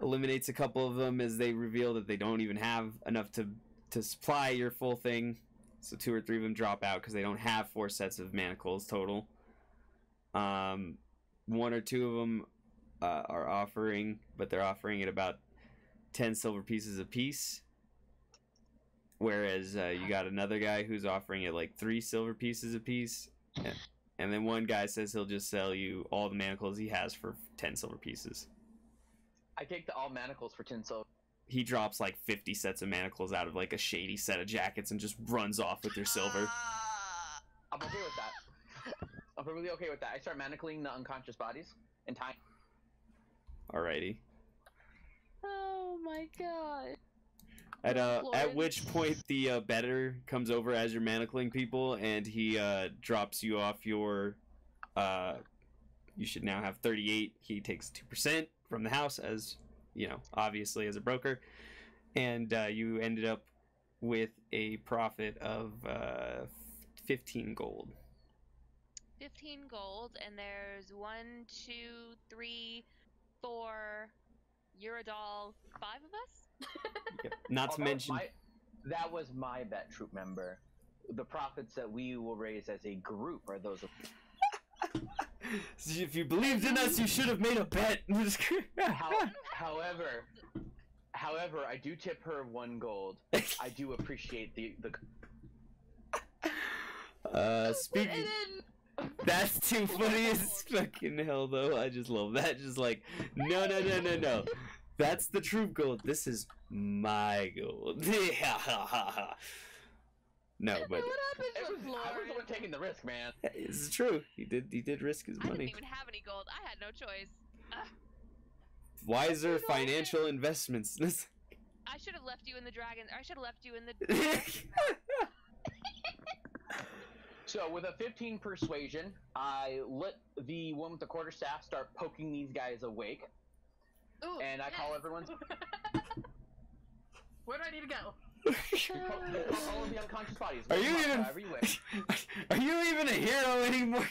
eliminates a couple of them as they reveal that they don't even have enough to to supply your full thing, so two or three of them drop out because they don't have four sets of manacles total. Um, one or two of them uh, are offering, but they're offering at about ten silver pieces apiece, whereas uh, you got another guy who's offering at like three silver pieces apiece, and then one guy says he'll just sell you all the manacles he has for ten silver pieces. I take the all manacles for ten silver. He drops like fifty sets of manacles out of like a shady set of jackets and just runs off with your silver. Uh, I'm okay with that. I'm probably okay with that. I start manacling the unconscious bodies and tying. Alrighty. Oh my god. At uh, Florence. At which point the uh, better comes over as you're manacling people, and he uh, drops you off your. Uh, you should now have thirty-eight. He takes two percent. From the house, as you know, obviously as a broker, and uh, you ended up with a profit of uh, fifteen gold. Fifteen gold, and there's one, two, three, four. You're a doll. Five of us. Yep. Not to mention my, that was my bet, troop member. The profits that we will raise as a group are those of. If you believed in us, you should have made a bet. How, however, however, I do tip her one gold. I do appreciate the the. Uh, speaking. That's too funny as fucking hell, though. I just love that. Just like, no, no, no, no, no. That's the troop gold. This is my gold. No, but what happened to Florence? I was the one taking the risk, man. This is true. He did. He did risk his money. I didn't even have any gold. I had no choice. Ugh. Wiser financial I investments. I should have left you in the dragon. Or I should have left you in the. So with a fifteen persuasion, I let the one with the quarterstaff start poking these guys awake, ooh, and I yes. call everyone's. Where do I need to go? All of the unconscious bodies. Are you even? Are you even a hero anymore?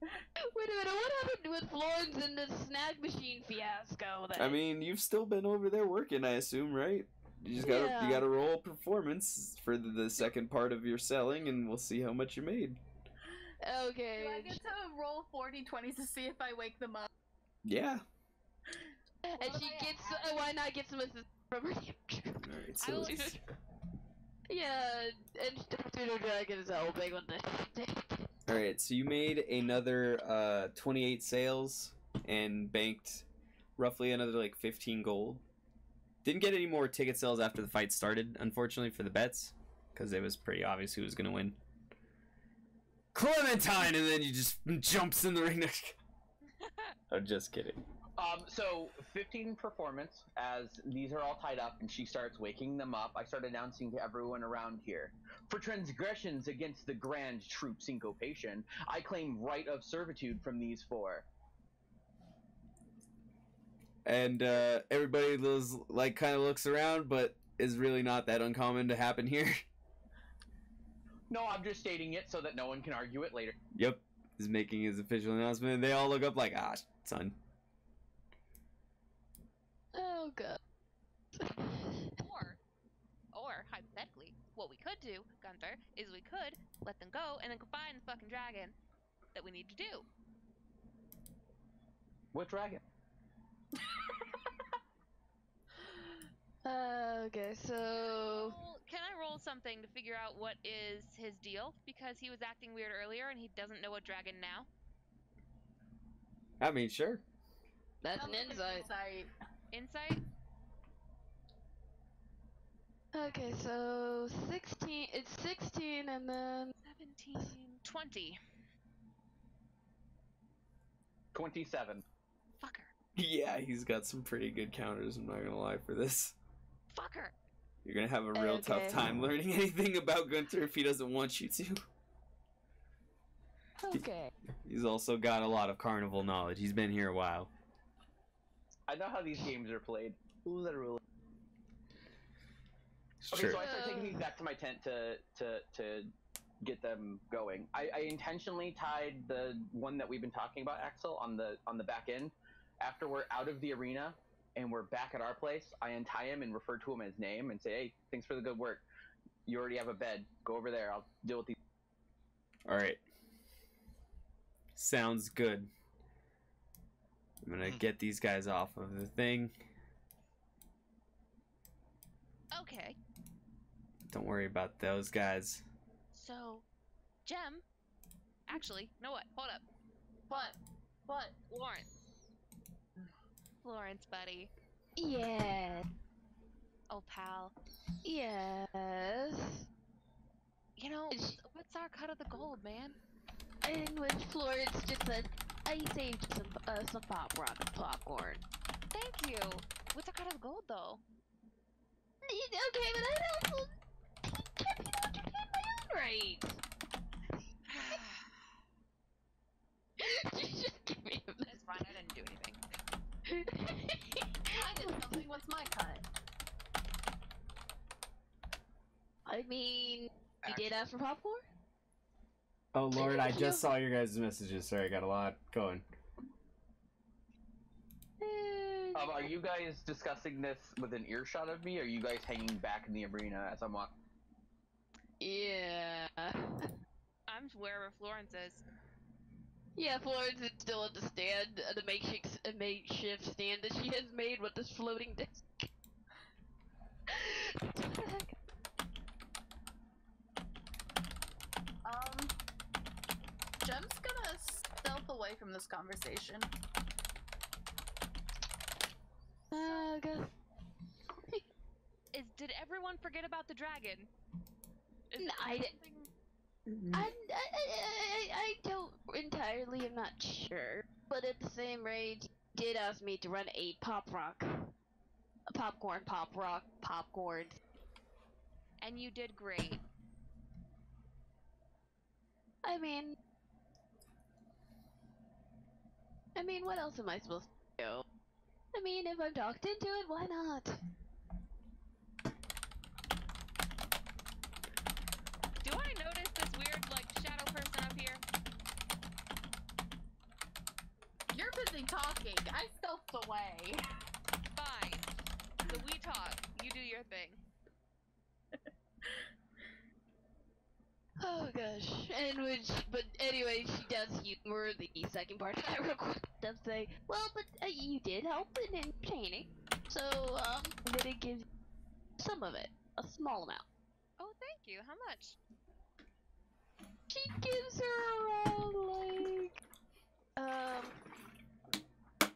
Wait a minute. What happened with Florence and the snack machine fiasco? Then? I mean, you've still been over there working, I assume, right? You just gotta, yeah. you gotta roll performance for the second part of your selling, and we'll see how much you made. Okay. Do I get to roll forty twenties to see if I wake them up? Yeah. What and she I gets. Uh, why not get some assistance from her? Alright, so just... Yeah, and Doctor Dragon is helping with this. Alright, so you made another uh, twenty-eight sales and banked roughly another like fifteen gold. Didn't get any more ticket sales after the fight started, unfortunately, for the bets, because it was pretty obvious who was going to win. Clementine! And then you just jumps in the ring. I'm just kidding. Um, so, fifteen performance, as these are all tied up, and she starts waking them up. I start announcing to everyone around here, for transgressions against the grand troop syncopation, I claim right of servitude from these four. and uh, everybody was, like, kind of looks around, but it's really not that uncommon to happen here. No, I'm just stating it so that no one can argue it later. Yep, he's making his official announcement, and they all look up like, ah, son. Oh, God. or, or, hypothetically, what we could do, Gunther, is we could let them go and then go find the fucking dragon that we need to do. What dragon? uh, okay, so... Can I roll something to figure out what is his deal? Because he was acting weird earlier and he doesn't know what dragon now. I mean, sure. That's an insight. Insight? Okay, so sixteen, it's sixteen and then... seventeen, twenty. twenty-seven. Fucker. Yeah, he's got some pretty good counters, I'm not gonna lie, for this. Fucker. You're gonna have a real okay. tough time learning anything about Gunter if he doesn't want you to. Okay. He's also got a lot of carnival knowledge. He's been here a while. I know how these games are played. Literally. It's okay, true. So I start taking these back to my tent to to to get them going. I, I intentionally tied the one that we've been talking about, Axel, on the on the back end. After we're out of the arena and we're back at our place, I untie him and refer to him as name and say, "Hey, thanks for the good work. You already have a bed. Go over there. I'll deal with these." All right. Sounds good. I'm gonna get these guys off of the thing. Okay. Don't worry about those guys. So, Gem, actually, you know what? Hold up. What? What? Florence. Florence, buddy. Yeah. Oh, pal. Yes. You know, what's our cut of the gold, man? And when Florence just said, "I saved some uh, some pop rock and popcorn." Thank you. What's our cut of the gold, though? Okay, but I don't. I can't be able to pay my own right. Just give me a minute. It's fine. I didn't do anything. I did something. What's my cut? I mean, you did ask for popcorn? Oh lord, I just saw your guys' messages. Sorry, I got a lot going. Um, are you guys discussing this with an earshot of me? Or are you guys hanging back in the arena as I'm walking? Yeah. I'm wherever Florence is. Yeah, Florence is still at the stand, uh, the makeshift, uh, makeshift stand that she has made with this floating disc. um, Gem's gonna stealth away from this conversation. Uh, God. Is did everyone forget about the dragon? Is no, I didn't. Mm-hmm. I, I, I, I don't entirely, I'm not sure. But at the same rate, you did ask me to run a pop rock. A popcorn, pop rock, popcorn. And you did great. I mean... I mean, what else am I supposed to do? I mean, if I'm talked into it, why not? Do I notice this weird, like, shadow person up here? You're busy talking. I stealthed away. Fine. So we talk. You do your thing. Oh, gosh. And which, but anyway, she does humor the second part. I real quick does say, well, but uh, you did help in entertaining. So, um, I'm gonna give some of it. A small amount. Oh, thank you. How much? She gives her around, like, um,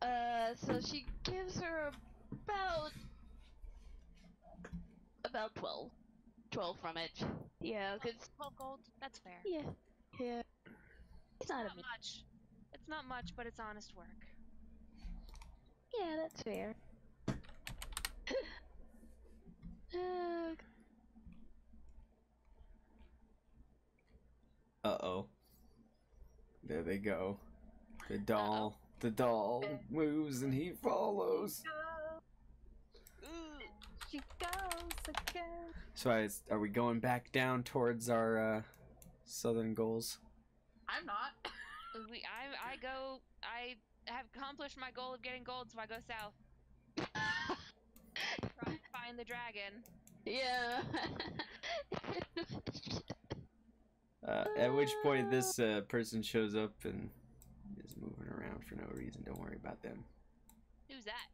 uh, so she gives her about, about twelve. twelve from it. Yeah, because... twelve gold? That's fair. Yeah. Yeah. It's not, not much. It's not much, but it's honest work. Yeah, that's fair. Uh... Uh-oh. There they go. The doll. The doll moves and he follows. She goes again. So I, are we going back down towards our uh, southern goals? I'm not. we, I, I go. I have accomplished my goal of getting gold, so I go south. Try to find the dragon. Yeah. uh, at which point this uh, person shows up and is moving around for no reason. Don't worry about them. Who's that?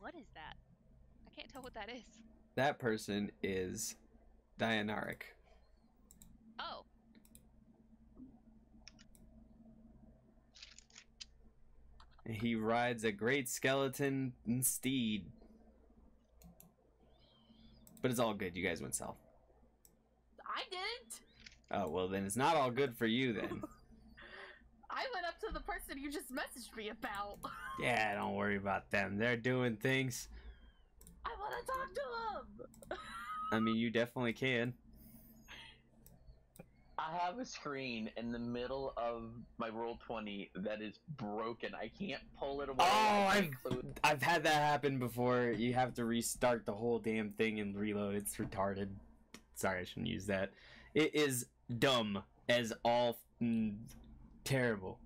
What is that? I can't tell what that is. That person is Dianaric. Oh. He rides a great skeleton and steed. But it's all good. You guys went south. I didn't. Oh, well, then it's not all good for you, then. I went up to the person you just messaged me about. Yeah, don't worry about them. They're doing things. I want to talk to them. I mean, you definitely can. I have a screen in the middle of my roll twenty that is broken. I can't pull it away. Oh, I've, I've had that happen before. You have to restart the whole damn thing and reload. It's retarded. Sorry, I shouldn't use that. It is dumb as all mm, terrible.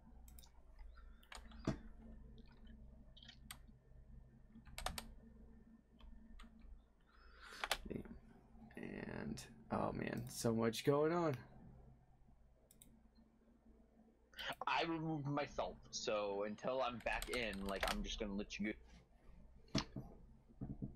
And, oh man, so much going on. I removed myself, so until I'm back in, like, I'm just gonna let you go.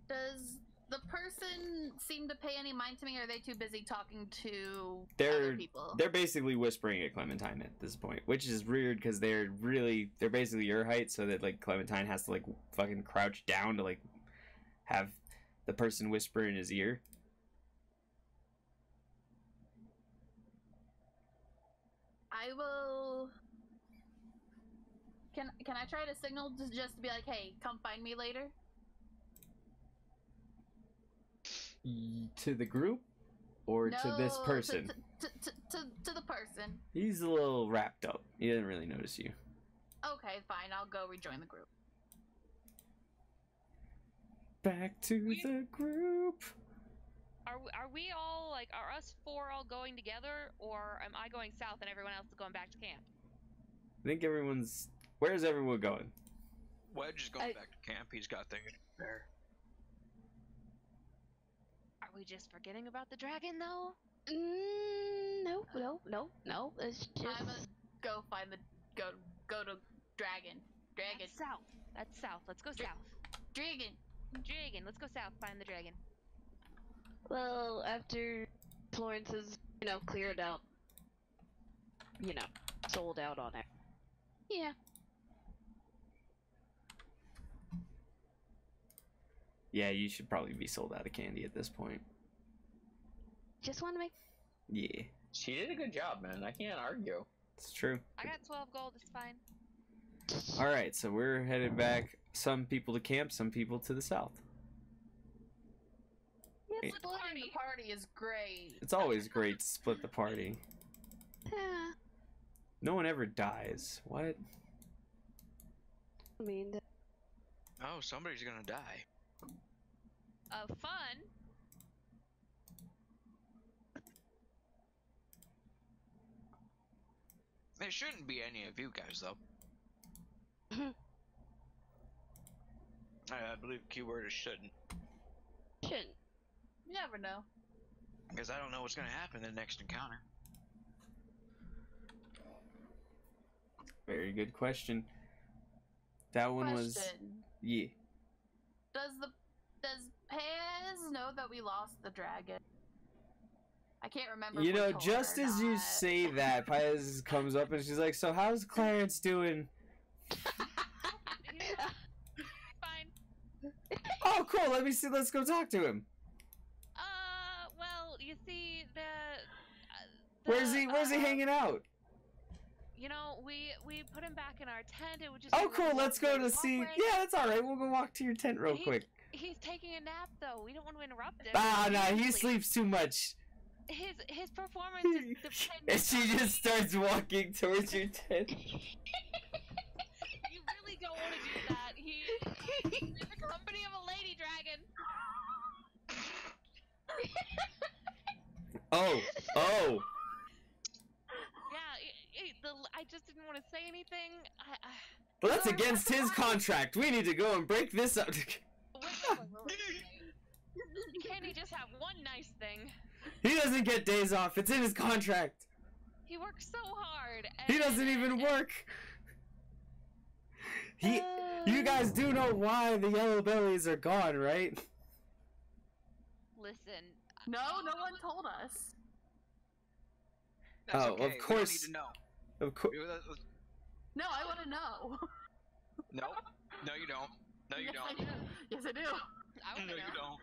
Does the person seem to pay any mind to me, or are they too busy talking to they're, other people? They're basically whispering at Clementine at this point, which is weird, because they're really, they're basically your height, so that, like, Clementine has to, like, fucking crouch down to, like, have the person whisper in his ear. I will... Can, can I try to signal to just be like, hey, come find me later? To the group? Or no, to this person? To, to, to, to the person. He's a little wrapped up. He didn't really notice you. Okay, fine. I'll go rejoin the group. Back to we, the group. Are we, are we all, like, are us four all going together? Or am I going south and everyone else is going back to camp? I think everyone's... Where's everyone going? Wedge is going I... back to camp. He's got things there. Are we just forgetting about the dragon, though? Mm, no, no, no, no. It's just I'm gonna go find the go go to dragon. Dragon. That's south. That's south. Let's go Dra south. Dragon. Dragon. Let's go south. Find the dragon. Well, after Florence is, you know, cleared out, you know, sold out on it. Yeah. Yeah, you should probably be sold out of candy at this point. Just want to make... Yeah. She did a good job, man. I can't argue. It's true. I got twelve gold. It's fine. Alright, so we're headed back. Some people to camp, some people to the south. Yeah, splitting the party is great. It's always great to split the party. Yeah. No one ever dies. What? I mean... Oh, somebody's gonna die. Uh, fun? There shouldn't be any of you guys, though. I, I believe keyword is shouldn't. Shouldn't. You never know. Because I don't know what's gonna happen in the next encounter. Very good question. That one question. was... Yeah. Does the... Does Piaz know that we lost the dragon? I can't remember. You know, just as you say that, Piaz comes up and she's like, so how's Clarence doing? Fine. Oh, cool. Let me see. Let's go talk to him. Uh, well, you see, the... the where's he, where's uh, he hanging out? You know, we we put him back in our tent. It would just oh, cool. Let's go to see. Way. Yeah, that's all right. We'll go walk to your tent real he, quick. He's taking a nap, though. We don't want to interrupt him. Ah, no, nah, he sleeps too much. his his performance is dependent. And she just starts walking towards your tent. You really don't want to do that. He is in the company of a lady dragon. Oh, oh. Yeah, it, it, the, I just didn't want to say anything. I, I, well, that's against his contract. We need to go and break this up. Can't he just have one nice thing? He doesn't get days off. It's in his contract. He works so hard. And he doesn't even work. He, uh... you guys do know why the yellow bellies are gone, right? Listen. No, no one told us. That's oh, okay. Of course. We don't need to know. Of course. No, I want to know. No, no, you don't. No, you yes, don't. I do. Yes, I do. I want to know. No, you don't.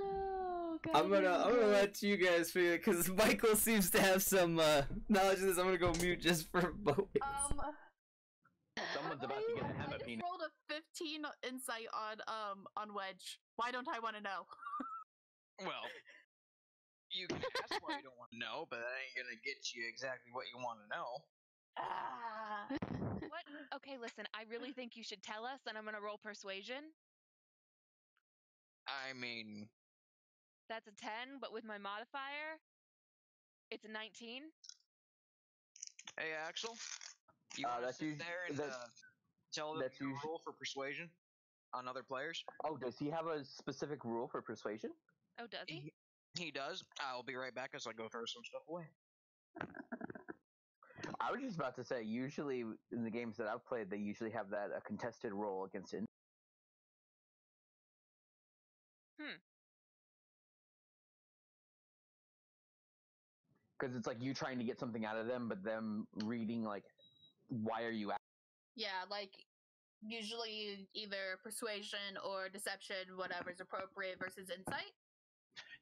Oh, God. I'm gonna, I'm gonna let you guys figure it, cause Michael seems to have some uh, knowledge of this. I'm gonna go mute just for a moment. Um, Someone's about to get a hammer penis. I rolled a fifteen insight on um on Wedge. Why don't I want to know? Well, you can ask why you don't want to know, but that ain't gonna get you exactly what you want to know. Ah. What? Okay, listen, I really think you should tell us, and I'm gonna roll persuasion. I mean... That's a ten, but with my modifier, it's a nineteen. Hey, Axel, you uh, that's sit you, there and that's, uh, tell them your rule for persuasion on other players? Oh, does he have a specific rule for persuasion? Oh, does he? He, he does. I'll be right back as I go throw some stuff away. I was just about to say, usually in the games that I've played, they usually have that a contested role against it. Hmm. Because it's like you trying to get something out of them, but them reading, like, why are you at? Yeah, like, usually either persuasion or deception, whatever's appropriate versus insight.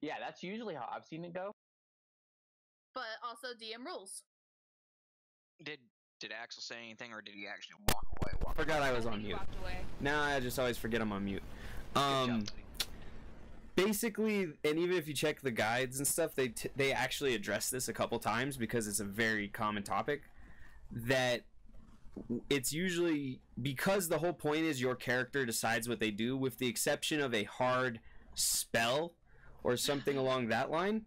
Yeah, that's usually how I've seen it go. But also D M rules. Did did Axel say anything, or did he actually walk away? Walk Forgot away. I was on mute. Now I just always forget I'm on mute. Um, job, basically, and even if you check the guides and stuff, they t they actually address this a couple times because it's a very common topic. That it's usually because the whole point is your character decides what they do, with the exception of a hard spell or something along that line.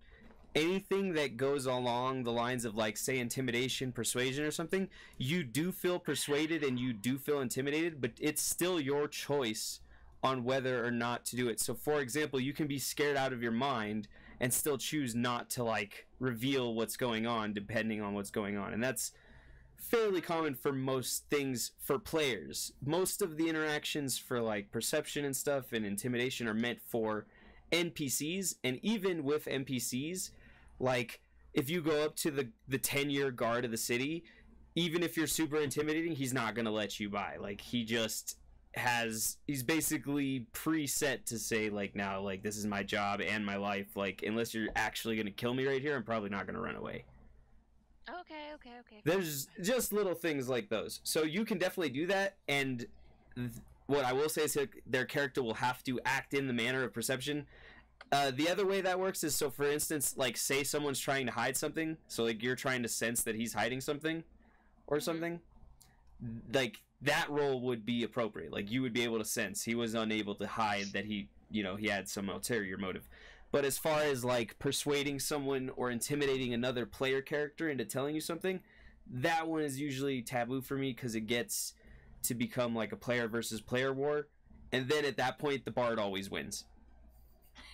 Anything that goes along the lines of, like, say, intimidation, persuasion, or something, you do feel persuaded and you do feel intimidated, but it's still your choice on whether or not to do it. So, for example, you can be scared out of your mind and still choose not to, like, reveal what's going on, depending on what's going on. And that's fairly common for most things for players. Most of the interactions for, like, perception and stuff and intimidation are meant for N P Cs, and even with N P Cs, like, if you go up to the the ten-year guard of the city, even if you're super intimidating, he's not going to let you by. Like, he just has... He's basically preset to say, like, now, like, this is my job and my life. Like, unless you're actually going to kill me right here, I'm probably not going to run away. Okay, okay, okay. There's just little things like those. So you can definitely do that, and... Th what I will say is their character will have to act in the manner of perception. Uh, the other way that works is, so for instance, like, say someone's trying to hide something, so like you're trying to sense that he's hiding something or something, like that role would be appropriate. Like, you would be able to sense he was unable to hide that he, you know, he had some ulterior motive. But as far as like persuading someone or intimidating another player character into telling you something, that one is usually taboo for me because it gets to become like a player versus player war, and then at that point the bard always wins.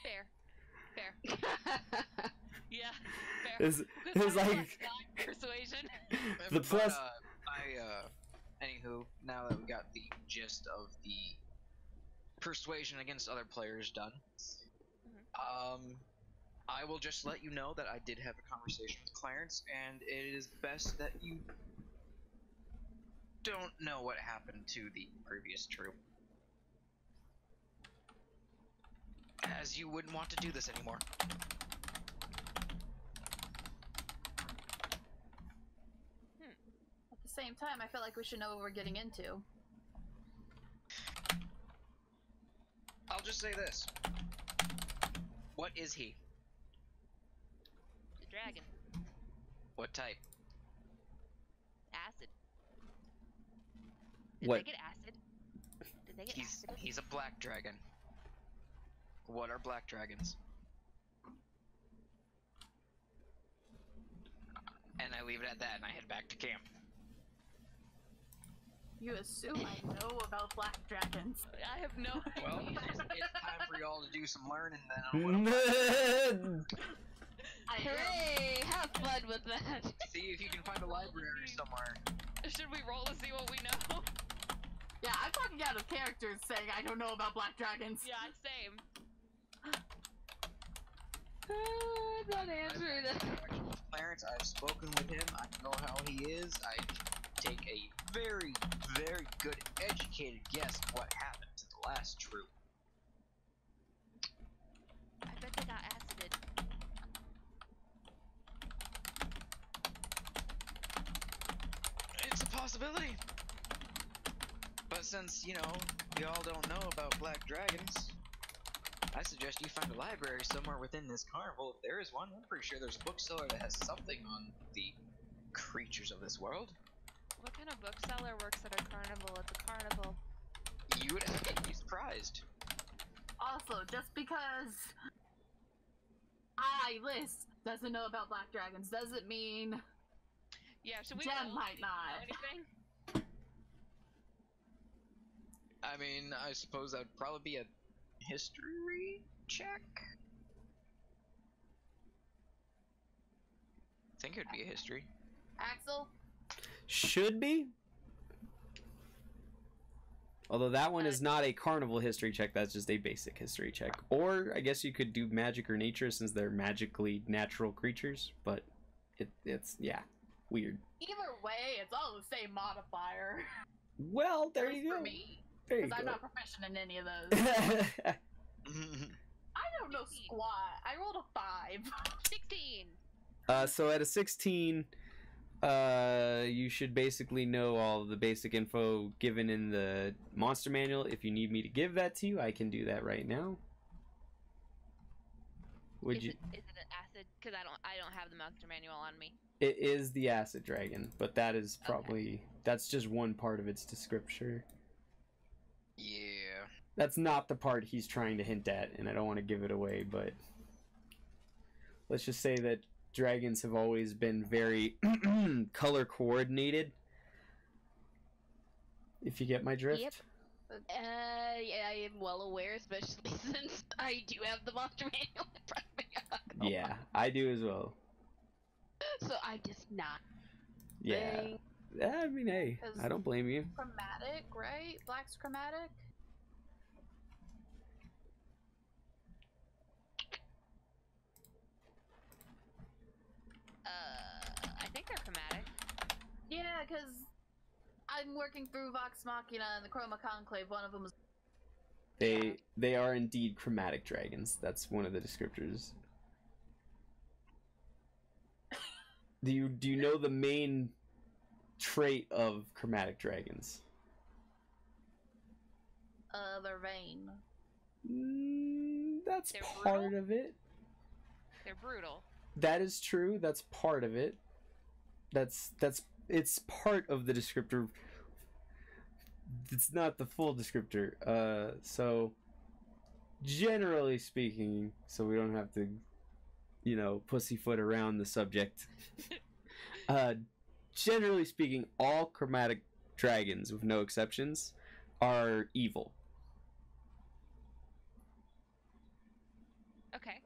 Fair, fair. Yeah, fair. It's, it's like persuasion. The plus. But, uh, I, uh, anywho, now that we got the gist of the persuasion against other players done, mm-hmm. um, I will just let you know that I did have a conversation with Clarence, and it is best that you don't know what happened to the previous troop, as you wouldn't want to do this anymore. Hmm. At the same time, I feel like we should know what we're getting into. I'll just just say this. What is he? The dragon. What type? Acid. Did what? they get acid? Did they get he's, acid? He's a black dragon. What are black dragons? And I leave it at that, and I head back to camp. You assume I know about black dragons. I have no idea. Well, it's, it's time for y'all to do some learning then. Hooray! Have fun with that. See if you can find a library somewhere. Should we roll to see what we know? Yeah, I'm talking out of character saying I don't know about black dragons. Yeah, same. Oh, I'm not answering that. Clarence, I've spoken with him. I know how he is. I take a very, very good, educated guess at what happened to the last troop. I bet they got acided. It's a possibility. But since, you know, we all don't know about black dragons, I suggest you find a library somewhere within this carnival. If there is one, I'm pretty sure there's a bookseller that has something on the creatures of this world. What kind of bookseller works at a carnival at the carnival? You would have to be surprised. Also, just because I list doesn't know about black dragons doesn't mean yeah, should we Gem might not. Anything? I mean, I suppose that would probably be a history check? I think it would be a history. Axel? Should be. Although that one is not a carnival history check, that's just a basic history check. Or I guess you could do magic or nature since they're magically natural creatures, but it, it's, yeah, weird. Either way, it's all the same modifier. Well, there you go. For me. Because I'm not proficient in any of those. I don't know squat. I rolled a five. sixteen. Uh, so at a sixteen, uh, you should basically know all of the basic info given in the monster manual. If you need me to give that to you, I can do that right now. Would is you? It, is it an acid? Because I don't, I don't have the monster manual on me. It is the acid dragon, but that is probably okay. That's just one part of its description. Yeah. That's not the part he's trying to hint at, and I don't want to give it away, but let's just say that dragons have always been very color coordinated. If you get my drift. Yep. Uh, yeah, I am well aware, especially since I do have the monster manual in front of me. Yeah, I do as well. So I just not. Yeah. Like, I mean, hey, I don't blame you. Chromatic, right? Black's chromatic? Uh, I think they're chromatic. Yeah, because I'm working through Vox Machina and the Chroma Conclave, one of them was... They, they are indeed chromatic dragons. That's one of the descriptors. Do you, do you know the main... trait of chromatic dragons? Uh, they're vain. Mm, that's they're part brutal. of it. They're brutal. That is true. That's part of it. That's that's it's part of the descriptor. It's not the full descriptor. Uh, so generally speaking, so we don't have to, you know, pussyfoot around the subject. uh. Generally speaking, all chromatic dragons, with no exceptions, are evil. Okay.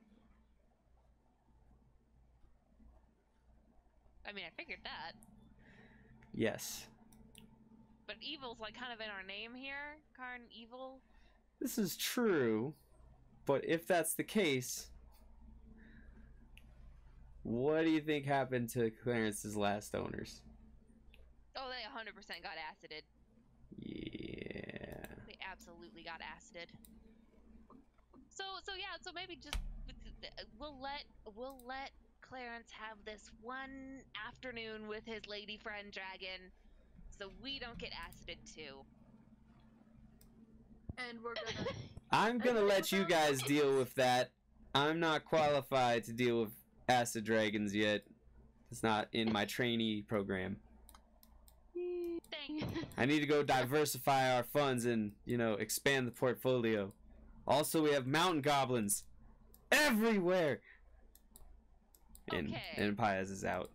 I mean, I figured that. Yes. But evil's like kind of in our name here, Karn evil. This is true, but if that's the case, what do you think happened to Clarence's last owners? Oh, they one hundred percent got acided. Yeah. They absolutely got acided. So, so yeah, so maybe just we'll let we'll let Clarence have this one afternoon with his lady friend dragon, so we don't get acided too. And we're gonna. I'm going to let you guys deal with that. I'm not qualified to deal with acid dragons yet. It's not in my trainee program. Dang. I need to go diversify our funds and, you know, expand the portfolio. Also, we have mountain goblins everywhere. And, okay. and Piaz is out.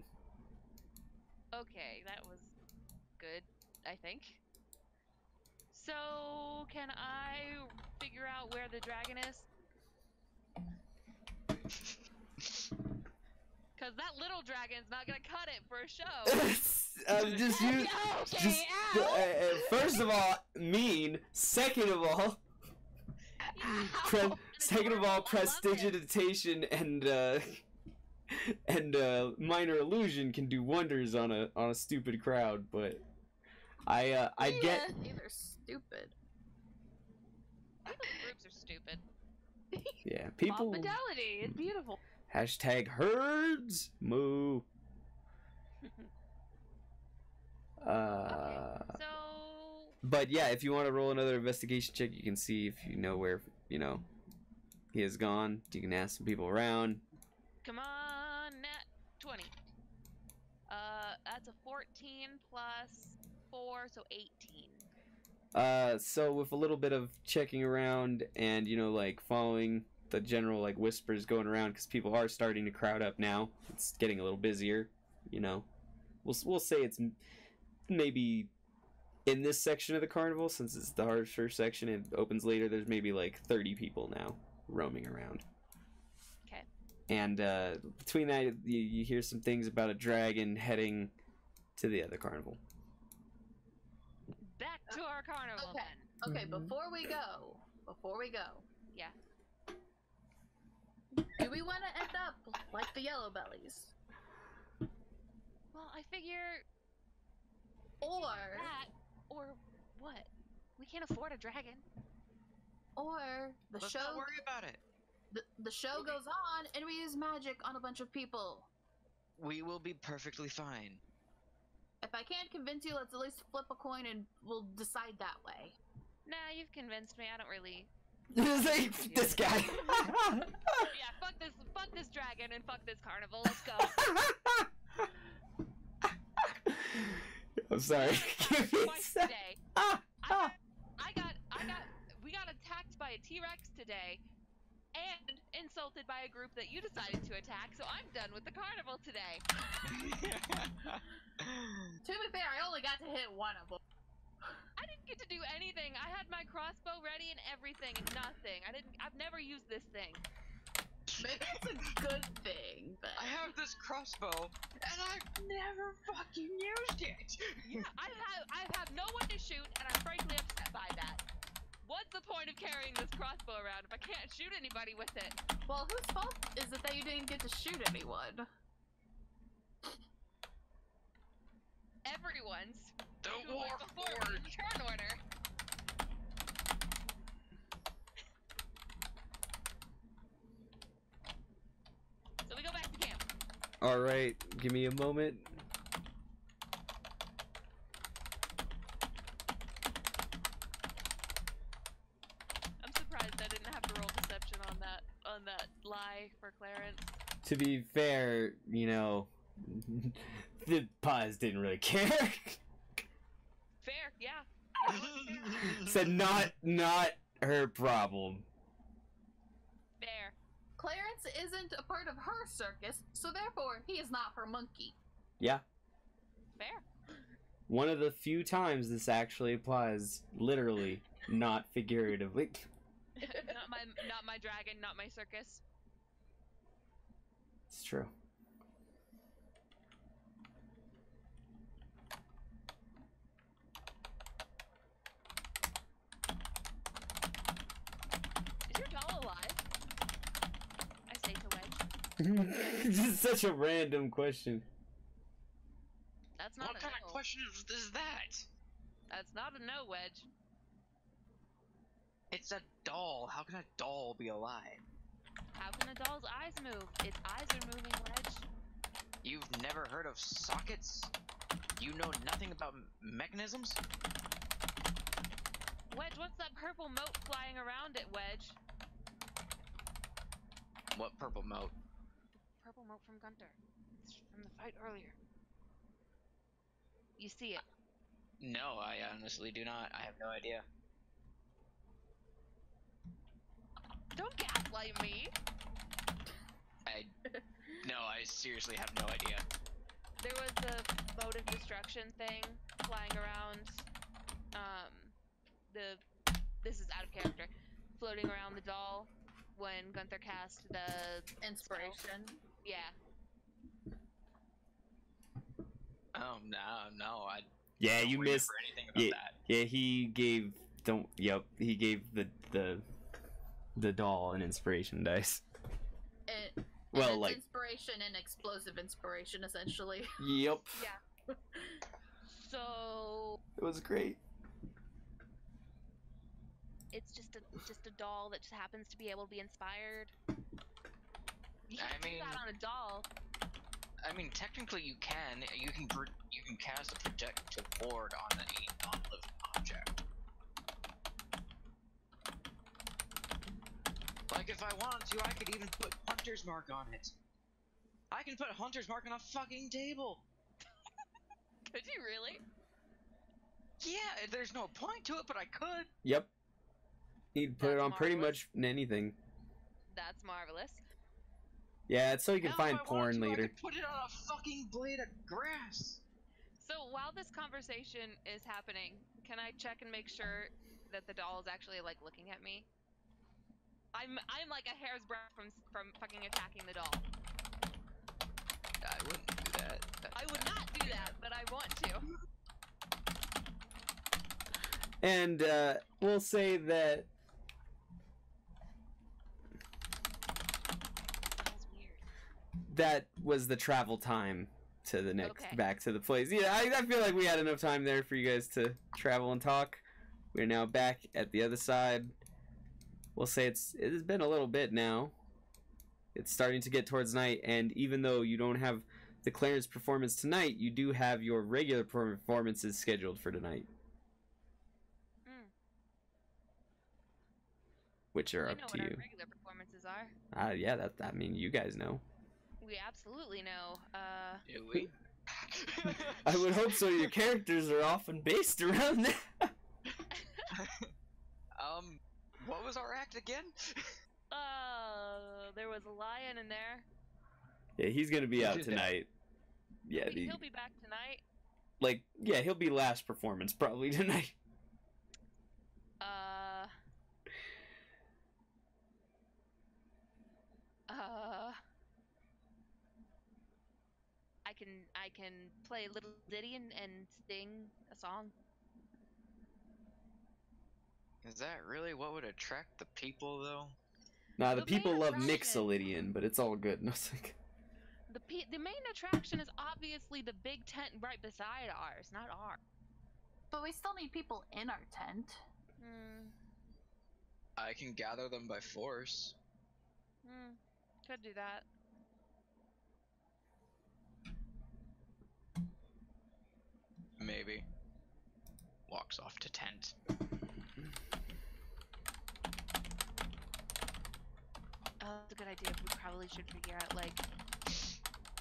Okay, that was good, I think. So, can I figure out where the dragon is? Because that little dragon's not going to cut it for a show. um, just you, okay, just, uh, uh, first of all, mean. Second of all, pre second of all, prestidigitation and uh, and uh, minor illusion can do wonders on a on a stupid crowd. But I uh, I yeah. get. They're stupid. Groups are stupid. Yeah, people. Fidelity, it's beautiful. Hashtag herds moo. uh, okay, so... But yeah, if you want to roll another investigation check, you can see if you know where you know he has gone. You can ask some people around. Come on, nat twenty. Uh, that's a fourteen plus four, so eighteen. Uh, so with a little bit of checking around and you know like following the general like whispers going around, because people are starting to crowd up now. It's getting a little busier, you know. We'll we'll say it's maybe in this section of the carnival, since it's the harsher section. It opens later. There's maybe like thirty people now roaming around. Okay. And uh, between that, you, you hear some things about a dragon heading to the other carnival. Back to our carnival. Okay. Okay. Before we go, before we go, yeah. Do we want to end up like the yellow bellies? Well, I figure... Or... That, or what? We can't afford a dragon. Or the Let's show... Don't worry about it. The, the show goes on and we use magic on a bunch of people. We will be perfectly fine. If I can't convince you, let's at least flip a coin and we'll decide that way. Nah, you've convinced me. I don't really... Like, this guy. Yeah, fuck this, fuck this dragon and fuck this carnival. Let's go. I'm sorry. Twice today. I, got, I got, I got, we got attacked by a T-Rex today, and insulted by a group that you decided to attack. So I'm done with the carnival today. To be fair, I only got to hit one of them. I didn't get to do anything. I had my crossbow ready and everything and nothing. I didn't I've never used this thing. Maybe it's a good thing, but I have this crossbow and I've never fucking used it. Yeah, I have I have no one to shoot and I'm frankly upset by that. What's the point of carrying this crossbow around if I can't shoot anybody with it? Well, whose fault is it that you didn't get to shoot anyone? Everyone's. The war forward. Turn order. So we go back to camp. All right, give me a moment. I'm surprised I didn't have to roll deception on that on that lie for Clarence. To be fair, you know, the Piaz didn't really care. Fair, yeah. Said not, not her problem. Fair. Clarence isn't a part of her circus, so therefore he is not her monkey. Yeah. Fair. One of the few times this actually applies, literally, not figuratively. Not my, not my dragon, not my circus. It's true. This is such a random question. That's not what a kind no. of question is that? That's not a no, Wedge. It's a doll. How can a doll be alive? How can a doll's eyes move? Its eyes are moving, Wedge. You've never heard of sockets? You know nothing about mechanisms? Wedge, what's that purple moat flying around it, Wedge? What purple moat? Purple moat from Gunter. It's from the fight earlier. You see it? No, I honestly do not. I have no idea. Don't gaslight me! I... No, I seriously have no idea. There was the mode of destruction thing flying around. Um, the... This is out of character. Floating around the doll when Gunther cast the... Inspiration? Spell. Yeah. Oh, no, no, I... Yeah, don't you missed. Anything about yeah, that. yeah, he gave. Don't. Yep, he gave the the the doll an inspiration dice. It, well, it's like inspiration and explosive inspiration, essentially. Yep. Yeah. So. It was great. It's just a just a doll that just happens to be able to be inspired. You can't I mean, do that on a doll. I mean, technically you can. You can you can cast a projectile board on a non-living object. Like if I wanted to, I could even put Hunter's Mark on it. I can put Hunter's Mark on a fucking table. Could you really? Yeah, there's no point to it, but I could. Yep. You'd put That's it on marvelous. pretty much anything. That's marvelous. Yeah, it's so you can now find porn to, later. I could put it on a fucking blade of grass. So while this conversation is happening, can I check and make sure that the doll is actually like looking at me? I'm I'm like a hair's breadth from from fucking attacking the doll. I wouldn't do that. That's I would not do that, but I want to. And uh, we'll say that. That was the travel time to the next, okay. back to the place. Yeah, I, I feel like we had enough time there for you guys to travel and talk. We're now back at the other side. We'll say it's it has been a little bit now. It's starting to get towards night, and even though you don't have the Clarence performance tonight, you do have your regular performances scheduled for tonight. Mm. Which are we up know to what you. Our regular performances are. Uh, yeah, that I mean you guys know. We absolutely know. Uh... Do we? I would hope so. Your characters are often based around that. um, what was our act again? uh, there was a lion in there. Yeah, he's gonna be out tonight. Yeah, I mean, the... he'll be back tonight. Like, yeah, he'll be last performance probably tonight. Uh. Uh. I can I can play a little ditty and, and sing a song. Is that really what would attract the people though? Nah, the, the people love Mixolydian, but it's all good. No, like... The pe the main attraction is obviously the big tent right beside ours, not ours. But we still need people in our tent. Mm. I can gather them by force. Mm. Could do that. Maybe. Walks off to tent. Oh, that's a good idea. We probably should figure out like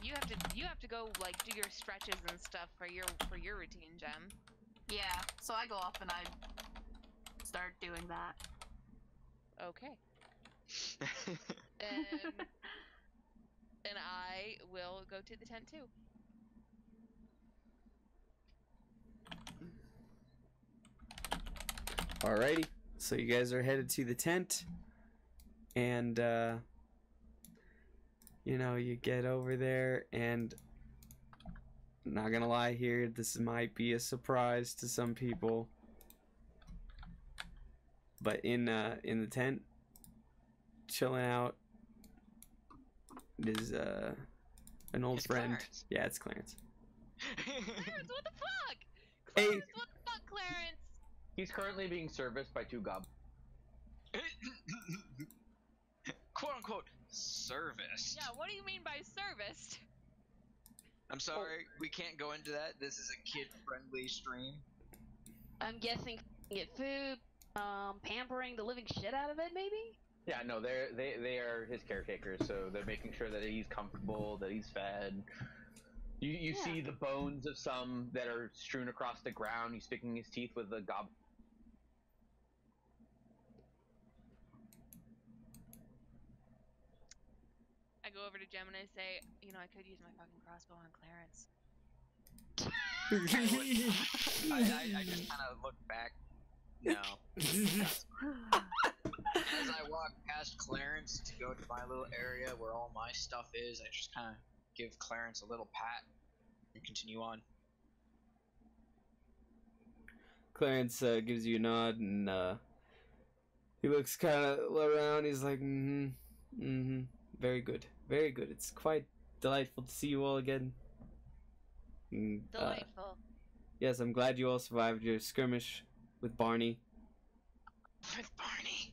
you have to you have to go like do your stretches and stuff for your for your routine, Gem. Yeah. So I go off and I start doing that. Okay. and, and I will go to the tent too. Alrighty, so you guys are headed to the tent, and, uh, you know, you get over there, and, not gonna lie here, this might be a surprise to some people, but in, uh, in the tent, chilling out, is, uh, an old it's friend. Clarence. Yeah, it's Clarence. Clarence, what the fuck? Clarence, hey. What the fuck, Clarence? He's currently being serviced by two goblins. Quote unquote, serviced. Yeah, what do you mean by serviced? I'm sorry, oh. we can't go into that. This is a kid friendly stream. I'm guessing you can get food, um, pampering the living shit out of it, maybe? Yeah, no, they're, they, they are his caretakers, so they're making sure that he's comfortable, that he's fed. You, you yeah. see the bones of some that are strewn across the ground. He's picking his teeth with a gob. I go over to Gem and I say, you know, I could use my fucking crossbow on Clarence. I, I, I just kind of look back now. As I walk past Clarence to go to my little area where all my stuff is, I just kind of give Clarence a little pat and continue on. Clarence uh, gives you a nod and uh, he looks kind of around. He's like, mm hmm, mm hmm. Very good, very good. It's quite delightful to see you all again. And, uh, delightful. Yes, I'm glad you all survived your skirmish with Barney. With Barney?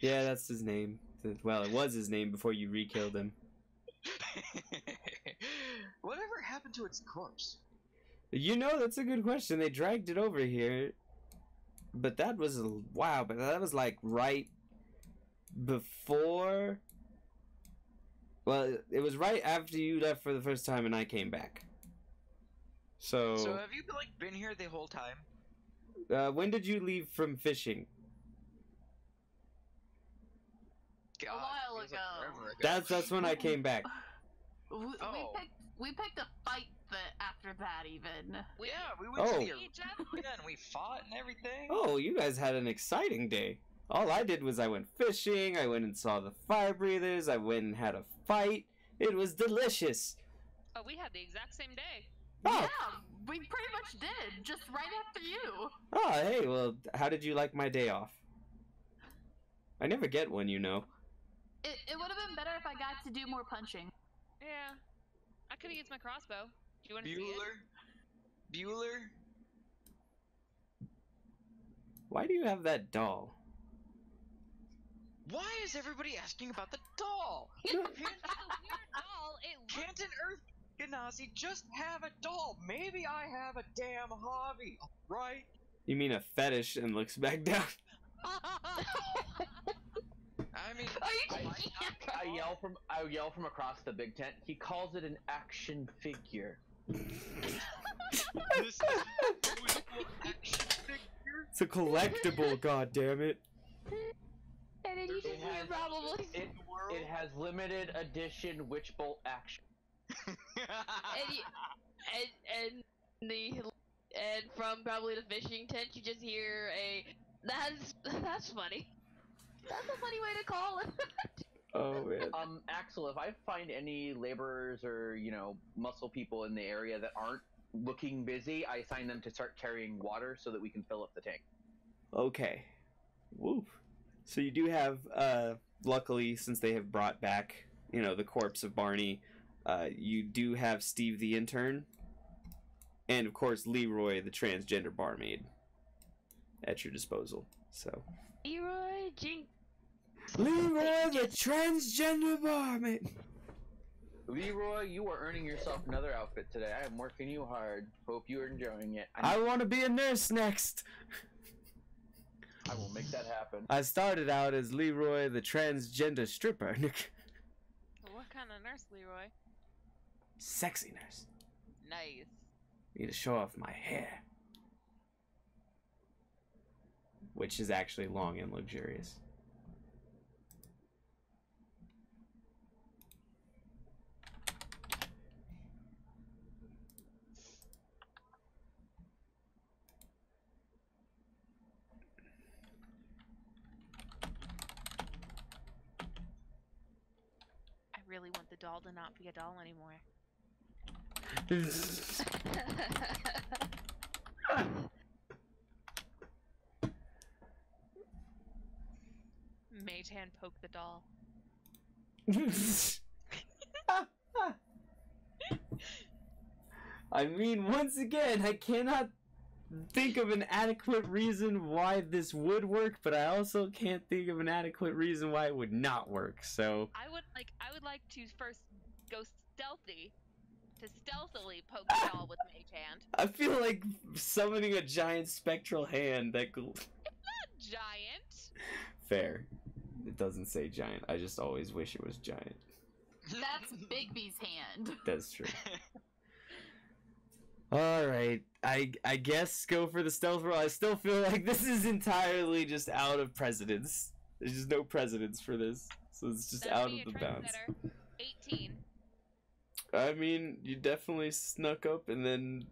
Yeah, that's his name. Well, it was his name before you re-killed him. Whatever happened to its corpse? You know, that's a good question. They dragged it over here. But that was a wow, but that was like right before... Well, it was right after you left for the first time and I came back. So... So have you, like, been here the whole time? Uh, when did you leave from fishing? God, a while ago. Like ago. That's that's when I came back. We, we, oh. picked, we picked a fight that after that, even. We, yeah, we went oh. to the gym and we fought and everything. Oh, you guys had an exciting day. All I did was I went fishing, I went and saw the fire breathers, I went and had a fight. It was delicious. Oh, we had the exact same day. Oh. Yeah, we pretty much did, just right after you. Oh, hey, well, how did you like my day off? I never get one, you know. It, it would have been better if I got to do more punching. Yeah. I could have used my crossbow. Do you want to see it? Bueller? Why do you have that doll? Why is everybody asking about the doll? Can't, doll, it looks... Can't an Earth Genasi just have a doll? Maybe I have a damn hobby, right? You mean a fetish and looks back down? I mean, I, I, I yell from I yell from across the big tent. He calls it an action figure. This is an action figure. It's a collectible, god damn it. And then you just hear probably it, it has limited edition witch bolt action. and, you, and and the and from probably the fishing tent, you just hear a that's that's funny. That's a funny way to call it. Oh man. Um, Axel, if I find any laborers or you know muscle people in the area that aren't looking busy, I assign them to start carrying water so that we can fill up the tank. Okay. Woof. So you do have, uh, luckily, since they have brought back, you know, the corpse of Barney, uh, you do have Steve the intern, and of course Leroy the transgender barmaid at your disposal. So. Leroy Jinx. Leroy the transgender barmaid. Leroy, you are earning yourself another outfit today. I am working you hard. Hope you are enjoying it. I, I want to be a nurse next. I will make that happen. I started out as Leroy the transgender stripper. What kind of nurse, Leroy? Sexy nurse. Nice. Need to show off my hair. Which is actually long and luxurious. I really want the doll to not be a doll anymore. Maytan poke the doll. I mean, once again, I cannot think of an adequate reason why this would work, but I also can't think of an adequate reason why it would not work. So I would like I would like to first go stealthy to stealthily poke the doll with Maytan. I feel like summoning a giant spectral hand that. It's not giant. Fair. It doesn't say giant. I just always wish it was giant. That's Bigby's hand. That's true. All right. I I guess go for the stealth roll. I still feel like this is entirely just out of precedence. There's just no precedence for this. So it's just That'd out of the bounds. eighteen. I mean, you definitely snuck up and then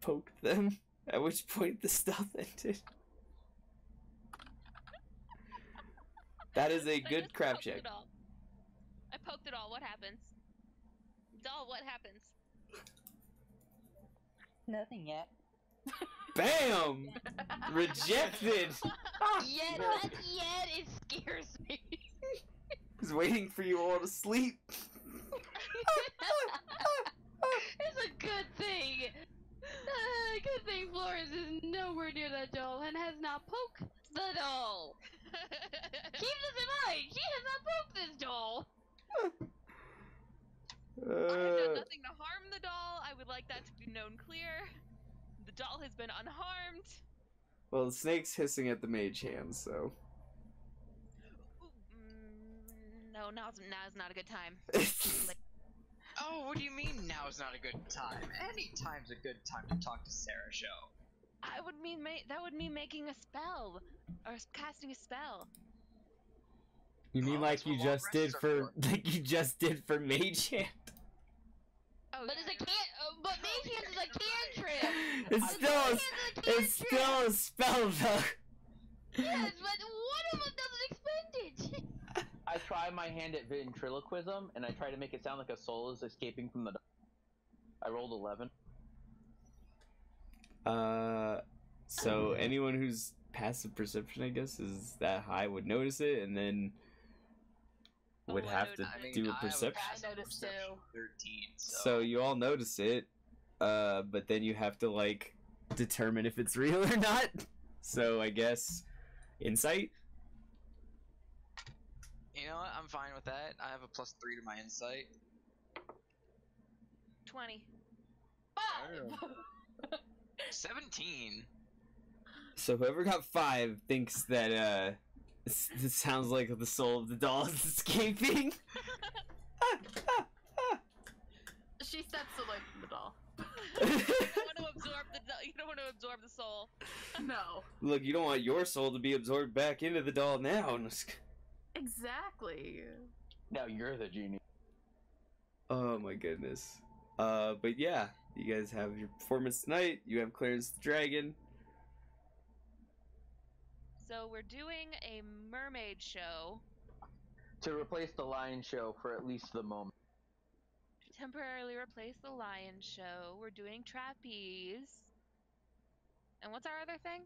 poked them, at which point the stealth ended. That is a good crap check. I poked it all. What happens? Doll, what happens? Nothing yet. Bam! Rejected! Yeah, that yet it scares me. I was waiting for you all to sleep. It's a good thing. Uh, good thing Florence is nowhere near that doll and has not poked the doll. Keep this in mind. She has not poked this doll. uh, I have done nothing to harm the doll. I would like that to be known clear. The doll has been unharmed. Well, the snake's hissing at the mage hand, so. Ooh, mm, no, now's, now's not a good time. Like, oh, what do you mean now's not a good time? Any time's a good time to talk to Sarah Show. I would mean ma that would mean making a spell or casting a spell. You mean oh, like you just did for, for like you just did for mage hand? Oh, but it's a can oh, but mage hand is a cantrip. It's still a, a cantrip. It's still a spell though. Yes, but one of them doesn't expend it. I try my hand at ventriloquism and I try to make it sound like a soul is escaping from the. I rolled eleven. Uh, so anyone who's passive perception, I guess, is that high would notice it, and then would oh, have to I mean, do a perception. I, I noticed too. thirteen, so. so you all notice it, uh, but then you have to like determine if it's real or not. So I guess insight. You know what? I'm fine with that. I have a plus three to my insight. Twenty. Five. Seventeen. So whoever got five thinks that uh, this, this sounds like the soul of the doll is escaping. She steps away from the doll. You don't want to absorb the doll. You don't want to absorb the soul. No. Look, you don't want your soul to be absorbed back into the doll now. Exactly. Now you're the genie. Oh my goodness. Uh, but yeah, you guys have your performance tonight. You have Clarence the Dragon. So we're doing a mermaid show. To replace the lion show for at least the moment. Temporarily replace the lion show. We're doing trapeze. And what's our other thing?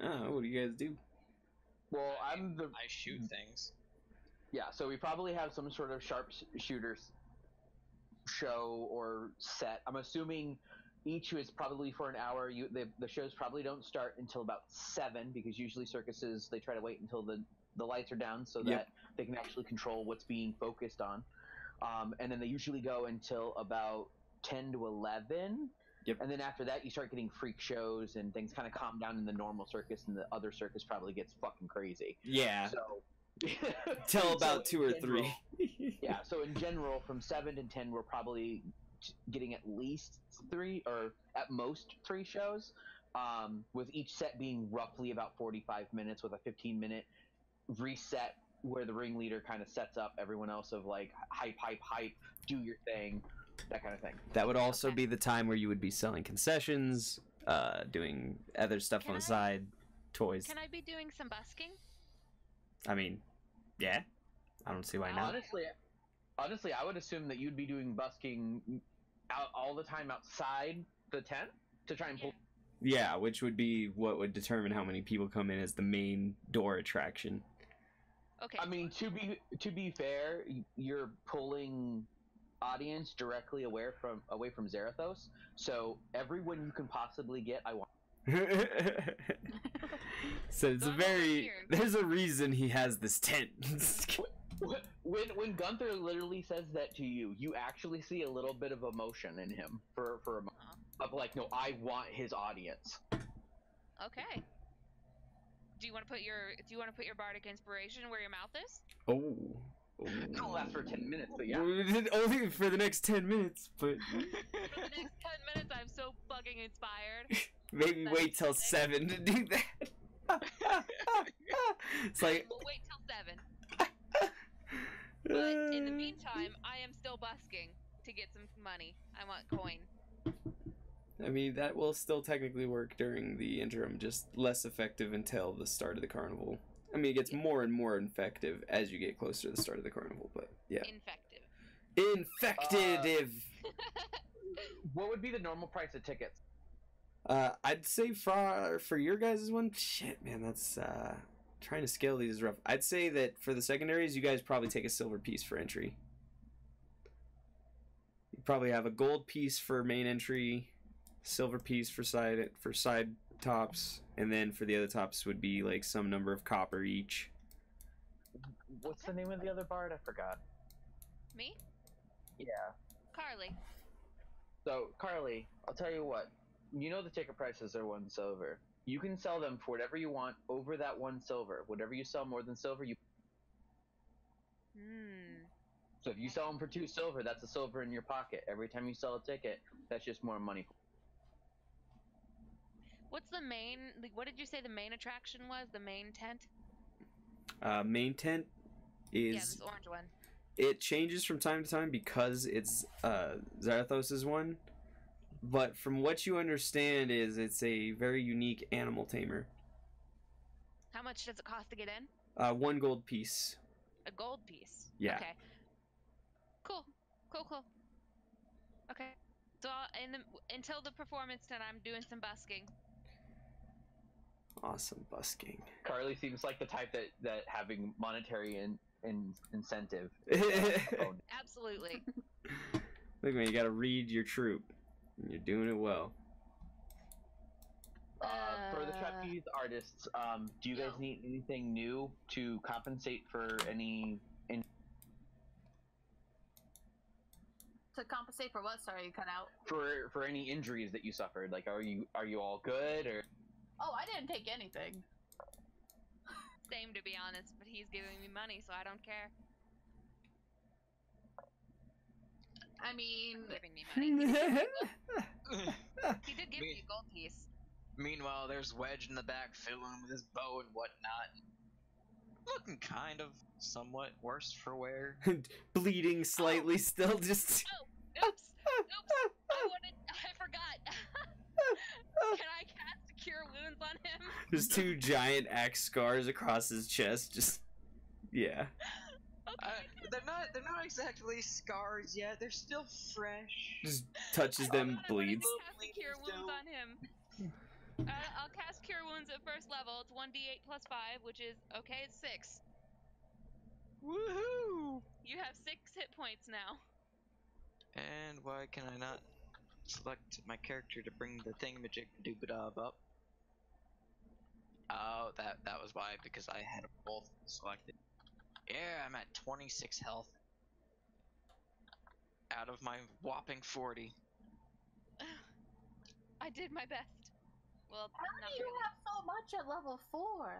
Oh, what do you guys do? Well, I, I'm the... I shoot things. Yeah, so we probably have some sort of sharpshooter's show or set. I'm assuming... Each is probably for an hour. You, the, the shows probably don't start until about seven because usually circuses, they try to wait until the, the lights are down so yep. that they can actually control what's being focused on. Um, and then they usually go until about ten to eleven. Yep. And then after that, you start getting freak shows and things kind of calm down in the normal circus, and the other circus probably gets fucking crazy. Yeah. So, till about so two or general, three. Yeah. So in general, from seven to ten, we're probably getting at least three or at most three shows, um, with each set being roughly about forty-five minutes with a fifteen minute reset where the ringleader kind of sets up everyone else of like hype, hype, hype, do your thing, that kind of thing. That would also okay. be the time where you would be selling concessions, uh, doing other stuff can on the I, side, toys. Can I be doing some busking? I mean, yeah. I don't see why no. not. Honestly, honestly, I would assume that you'd be doing busking out all the time outside the tent to try and pull. Yeah, which would be what would determine how many people come in as the main door attraction. Okay. I mean, to be to be fair, you're pulling audience directly away from away from Zarathos, so everyone you can possibly get, I want. So it's a very there's a reason he has this tent. When when Gunther literally says that to you, you actually see a little bit of emotion in him for for a moment of like, no, I want his audience. Okay. do you want to put your do you want to put your bardic inspiration where your mouth is? Oh. Oh. It'll last for ten minutes, but yeah. Only for the next ten minutes, but. For the next ten minutes, I'm so fucking inspired. Maybe That's wait till six. seven to do that. It's like. We'll wait till seven. But in the meantime, I am still busking to get some money. I want coin. I mean, that will still technically work during the interim, just less effective until the start of the carnival. I mean, it gets more and more effective as you get closer to the start of the carnival, but yeah. Infective. Infective! Uh, what would be the normal price of tickets? Uh, I'd say for, for your guys' one, shit, man, that's, uh, trying to scale these is rough. I'd say that for the secondaries, you guys probably take a silver piece for entry. You probably have a gold piece for main entry, silver piece for side for side tops, and then for the other tops would be like some number of copper each. What's the name of the other bard? I forgot. Me? Yeah. Carly. So Carly, I'll tell you what. You know the ticket prices are one silver. You can sell them for whatever you want over that one silver. Whatever you sell more than silver, you. Hmm. So if you sell them for two silver, that's a silver in your pocket. Every time you sell a ticket, that's just more money. What's the main, like, what did you say the main attraction was? The main tent? Uh, main tent is... Yeah, this orange one. It changes from time to time because it's uh, Zarathos's one. But from what you understand is it's a very unique animal tamer. How much does it cost to get in? Uh, one gold piece. A gold piece? Yeah. Okay. Cool. Cool, cool. Okay. So I'll, in the, until the performance tent, I'm doing some busking. Awesome busking. Carly seems like the type that that having monetary and in, in incentive. Absolutely. Look, man, you gotta read your troop. You're doing it well. Uh, uh, for the trapeze artists, um, do you guys no. need anything new to compensate for any? In to compensate for what? Sorry, you cut out. For for any injuries that you suffered, like are you are you all good or? Oh, I didn't take anything. Same, to be honest, but he's giving me money, so I don't care. I mean... He's giving me money. He did give me, me a gold piece. Meanwhile, there's Wedge in the back, fiddling with his bow and whatnot. Looking kind of somewhat worse for wear. Bleeding slightly oh. still, just... Oh, oops, oops, I wanted... I forgot. Can I cast cure wounds on him? There's two giant axe scars across his chest. Just yeah. Okay. Uh, they're not they're not exactly scars yet. They're still fresh. Just touches I them, bleeds. I cast cure wounds on him. Uh, I'll cast cure wounds at first level. It's one d eight plus five, which is okay. It's six. Woohoo! You have six hit points now. And why can I not select my character to bring the thingamajig doobadab up? Oh, that that was why, because I had both selected. Yeah, I'm at twenty-six health. Out of my whopping forty. I did my best. Well, how not do you really. have so much at level four?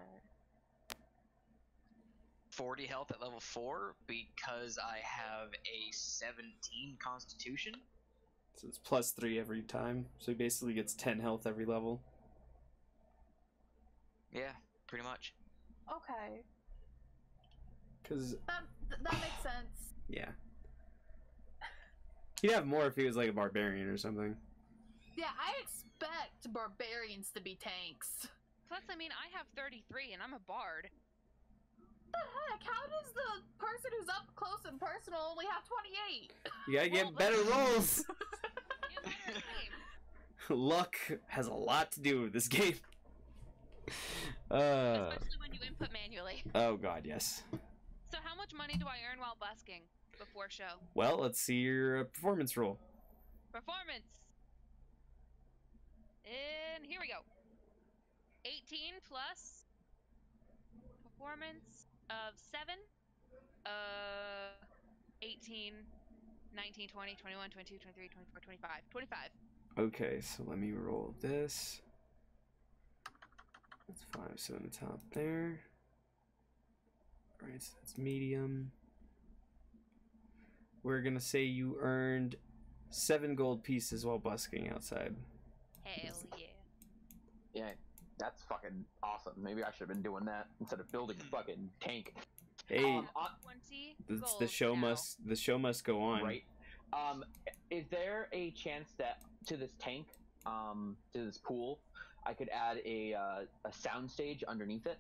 forty health at level four because I have a seventeen constitution. So it's plus three every time. So he basically gets ten health every level. Yeah, pretty much. Okay. Cause that, that makes sense. Yeah. He'd have more if he was like a barbarian or something. Yeah, I expect barbarians to be tanks. Plus, I mean, I have thirty-three and I'm a bard. What the heck? How does the person who's up close and personal only have twenty-eight? You gotta get well, better rolls! You better game. Luck has a lot to do with this game. Uh, Especially when you input manually. Oh god, yes. So how much money do I earn while busking before show? Well, let's see your performance roll. Performance! And here we go. eighteen plus performance of seven. Uh, eighteen, nineteen, twenty, twenty-one, twenty-two, twenty-three, twenty-four, twenty-five, twenty-five. Okay, so let me roll this. That's five, so on the top there. All right, so that's medium. We're gonna say you earned seven gold pieces while busking outside. Hell yeah. Yeah, that's fucking awesome. Maybe I should have been doing that instead of building a fucking tank. Hey, um, the, the show now. must the show must go on. Right. Um, is there a chance that to this tank, um, to this pool, I could add a uh, a sound stage underneath it?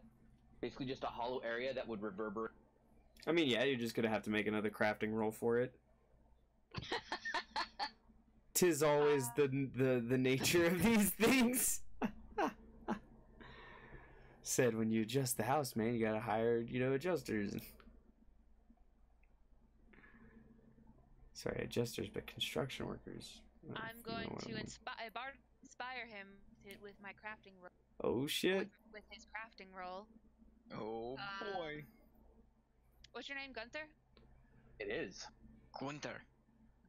Basically, just a hollow area that would reverberate. I mean, yeah, you're just gonna have to make another crafting roll for it. Tis always the the the nature of these things. Said when you adjust the house, man, you gotta hire, you know, adjusters. Sorry, adjusters, but construction workers. I'm going to inspire inspire him to, with my crafting roll. Oh shit! With, with his crafting roll. Oh uh, boy. What's your name, Gunter? It is Gunter.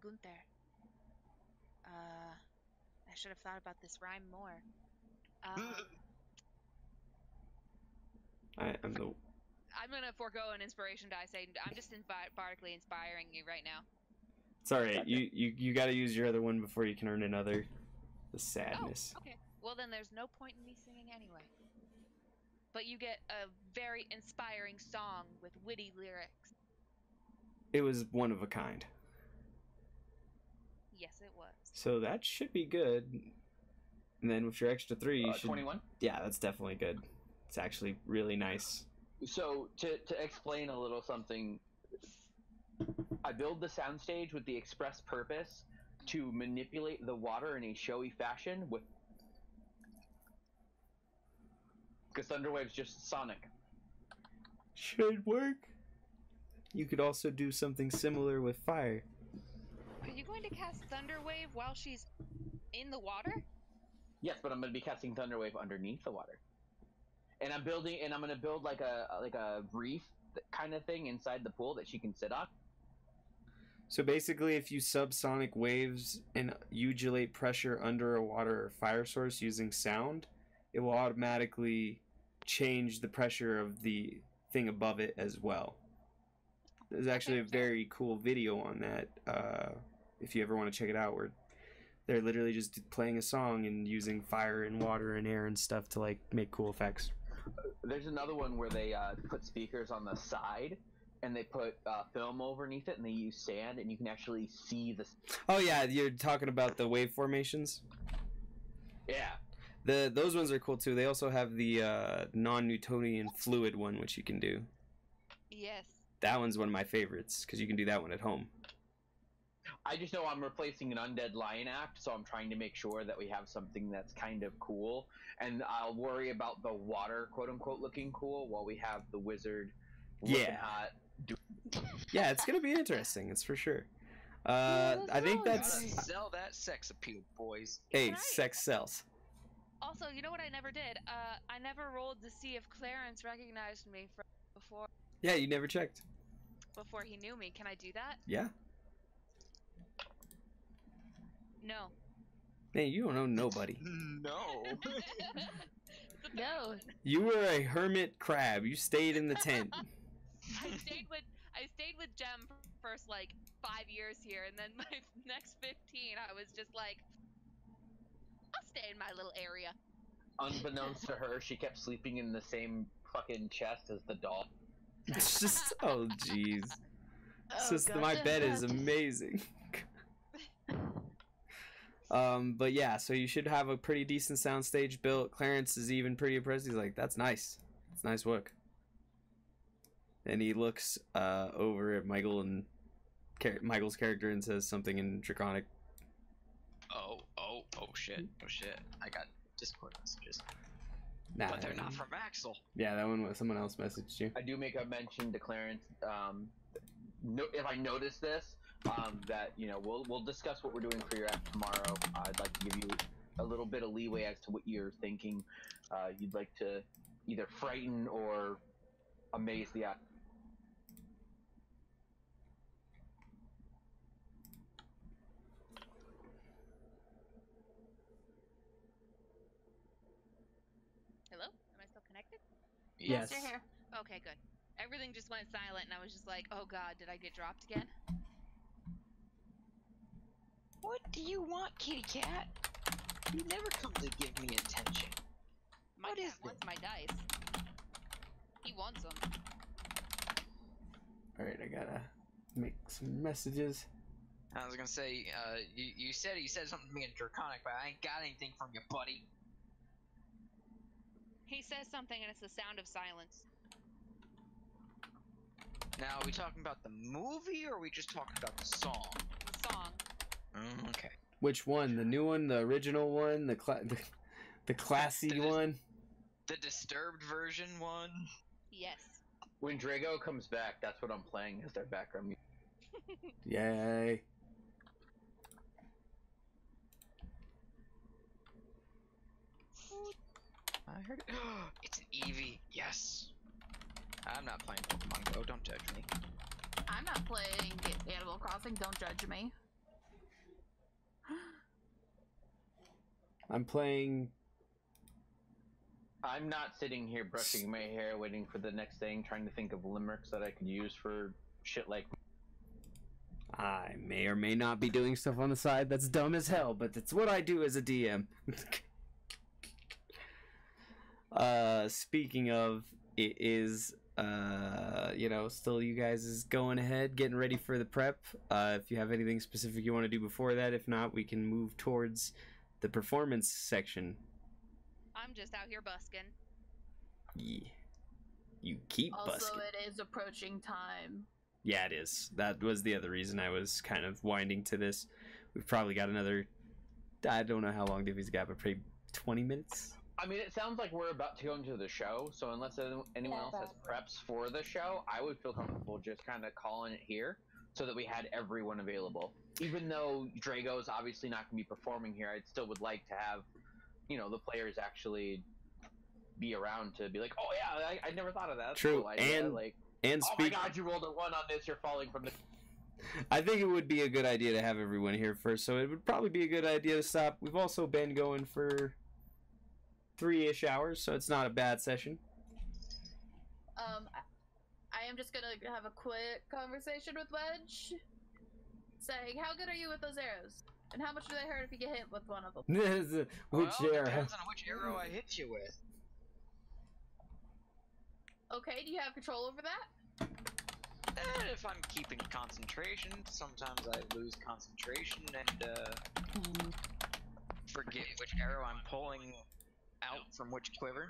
Gunter. Uh, I should have thought about this rhyme more. Um, I, I'm the. I'm gonna forego an inspiration die. Say I'm just bardically inspiring you right now. It's all right. You you you gotta use your other one before you can earn another. The sadness. Oh, okay. Well then, there's no point in me singing anyway. But you get a very inspiring song with witty lyrics. It was one of a kind. Yes, it was. So that should be good. And then with your extra three, you uh, should. twenty-one. Yeah, that's definitely good. It's actually really nice. So to, to explain a little something, I build the soundstage with the express purpose to manipulate the water in a showy fashion with because Thunderwave's just sonic. Should work. You could also do something similar with fire. Are you going to cast Thunderwave while she's in the water? Yes, but I'm going to be casting Thunderwave underneath the water. And I'm building, and I'm gonna build like a like a reef kind of thing inside the pool that she can sit on. So basically, if you subsonic waves and undulate pressure under a water or fire source using sound, it will automatically change the pressure of the thing above it as well. There's actually a very cool video on that. Uh, if you ever want to check it out, where they're literally just playing a song and using fire and water and air and stuff to like make cool effects. There's another one where they uh, put speakers on the side and they put uh, film underneath it and they use sand and you can actually see the... Oh yeah, you're talking about the wave formations? Yeah. The Those ones are cool too. They also have the uh, non-Newtonian fluid one, which you can do. Yes. That one's one of my favorites because you can do that one at home. I just know I'm replacing an undead lion act, so I'm trying to make sure that we have something that's kind of cool. And I'll worry about the water, quote-unquote, looking cool while we have the wizard looking yeah. hot. Yeah, it's going to be interesting. It's for sure. Uh, yeah, I think cool. that's... You gotta sell that sex appeal, boys. Hey, I... sex sells. Also, you know what I never did? Uh, I never rolled to see if Clarence recognized me from before. Yeah, you never checked. Before he knew me. Can I do that? Yeah. No. Man, you don't know nobody. No. No. You were a hermit crab. You stayed in the tent. I stayed with I stayed with Gem for the first like five years here, and then my next fifteen, I was just like, I'll stay in my little area. Unbeknownst to her, she kept sleeping in the same fucking chest as the dog. It's just oh jeez. Oh, just God, my bed is amazing. Um, but yeah, so you should have a pretty decent soundstage built. Clarence is even pretty impressed. He's like, that's nice. It's nice work. And he looks uh, over at Michael and Car Michael's character and says something in Draconic. Oh, oh, oh shit. Oh shit. I got Discord messages. Nah, but they're not from Axel. Yeah, that one was someone else messaged you. I do make a mention to Clarence. Um, no, if I notice this, Um, that, you know, we'll we'll discuss what we're doing for your app tomorrow. Uh, I'd like to give you a little bit of leeway as to what you're thinking. Uh, you'd like to either frighten or amaze the app. Hello? Am I Yes. Yes. Okay, good. Everything just went silent, and I was just like, oh god, did I get dropped again? What do you want, kitty cat? You never come to give me attention. My what cat is wants my dice. He wants them. Alright, I gotta make some messages. I was gonna say, uh, you, you said he said something to me in Draconic, but I ain't got anything from you, buddy. He says something, and it's the sound of silence. Now, are we talking about the movie, or are we just talking about the song? The song. Mm, okay. Which one? The new one? The original one? The cla the, the classy the, one? The disturbed version one? Yes. When Drago comes back, that's what I'm playing as their background music. Yay. I heard it. It's an Eevee. Yes. I'm not playing Pokemon Go. Don't judge me. I'm not playing Animal Crossing. Don't judge me. I'm playing. I'm not sitting here brushing my hair, waiting for the next thing, trying to think of limericks that I could use for shit like. I may or may not be doing stuff on the side that's dumb as hell, but that's what I do as a D M. Uh, speaking of, it is, uh, you know, still you guys is going ahead, getting ready for the prep. Uh, if you have anything specific you want to do before that, if not, we can move towards the performance section. I'm just out here busking. Yeah. You keep also, busking. Also, it is approaching time. Yeah, it is. That was the other reason I was kind of winding to this. We've probably got another, I don't know how long Divy's got, but probably twenty minutes? I mean, it sounds like we're about to go into the show, so unless anyone else has preps for the show, I would feel comfortable just kind of calling it here so that we had everyone available. Even though Drago's obviously not going to be performing here, I still would like to have, you know, the players actually be around to be like, oh yeah, I, I never thought of that. True, I and, like, and oh my god, you rolled a one on this, you're falling from the... I think it would be a good idea to have everyone here first, so it would probably be a good idea to stop. We've also been going for... three-ish hours, so it's not a bad session. Um, I am just gonna have a quick conversation with Wedge, saying, how good are you with those arrows? And how much do they hurt if you get hit with one of them? Which well, arrow? Depends on which arrow I hit you with. Okay, do you have control over that? And if I'm keeping concentration, sometimes I lose concentration and, uh, mm. forget which arrow I'm pulling out from which quiver.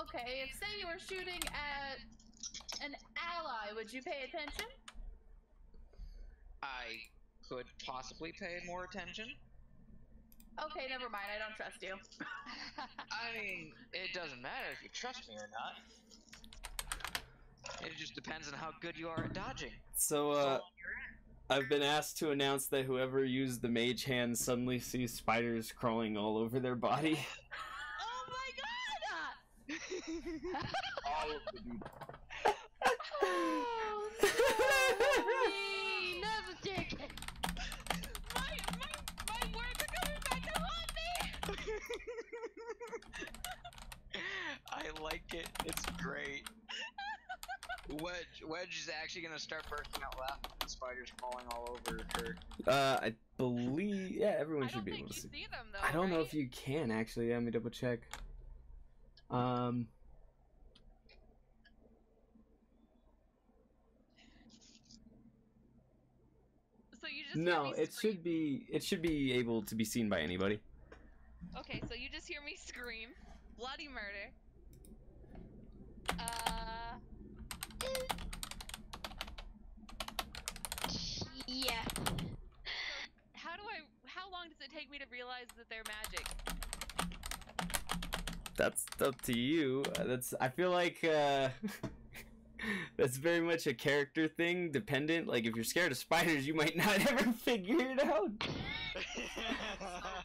Okay, if say you were shooting at an ally, would you pay attention? I could possibly pay more attention. Okay, never mind, I don't trust you. I mean, it doesn't matter if you trust me or not. It just depends on how good you are at dodging. So, uh... I've been asked to announce that whoever used the mage hand suddenly sees spiders crawling all over their body. Oh my god! All of them. Oh, no. Never take it. My, my, my words are coming back to haunt me! I like it. It's great. Wedge, Wedge is actually gonna start bursting out laughing with the spiders falling all over her. Uh, I believe, yeah, everyone should be able to see. see them, though, I don't right? know if you can actually. Let me double check. Um, so you just no, it should be it should be able to be seen by anybody. Okay, so you just hear me scream, bloody murder. Uh. Yeah. How do I? How long does it take me to realize that they're magic? That's up to you. That's. I feel like uh, that's very much a character thing, dependent. Like if you're scared of spiders, you might not ever figure it out.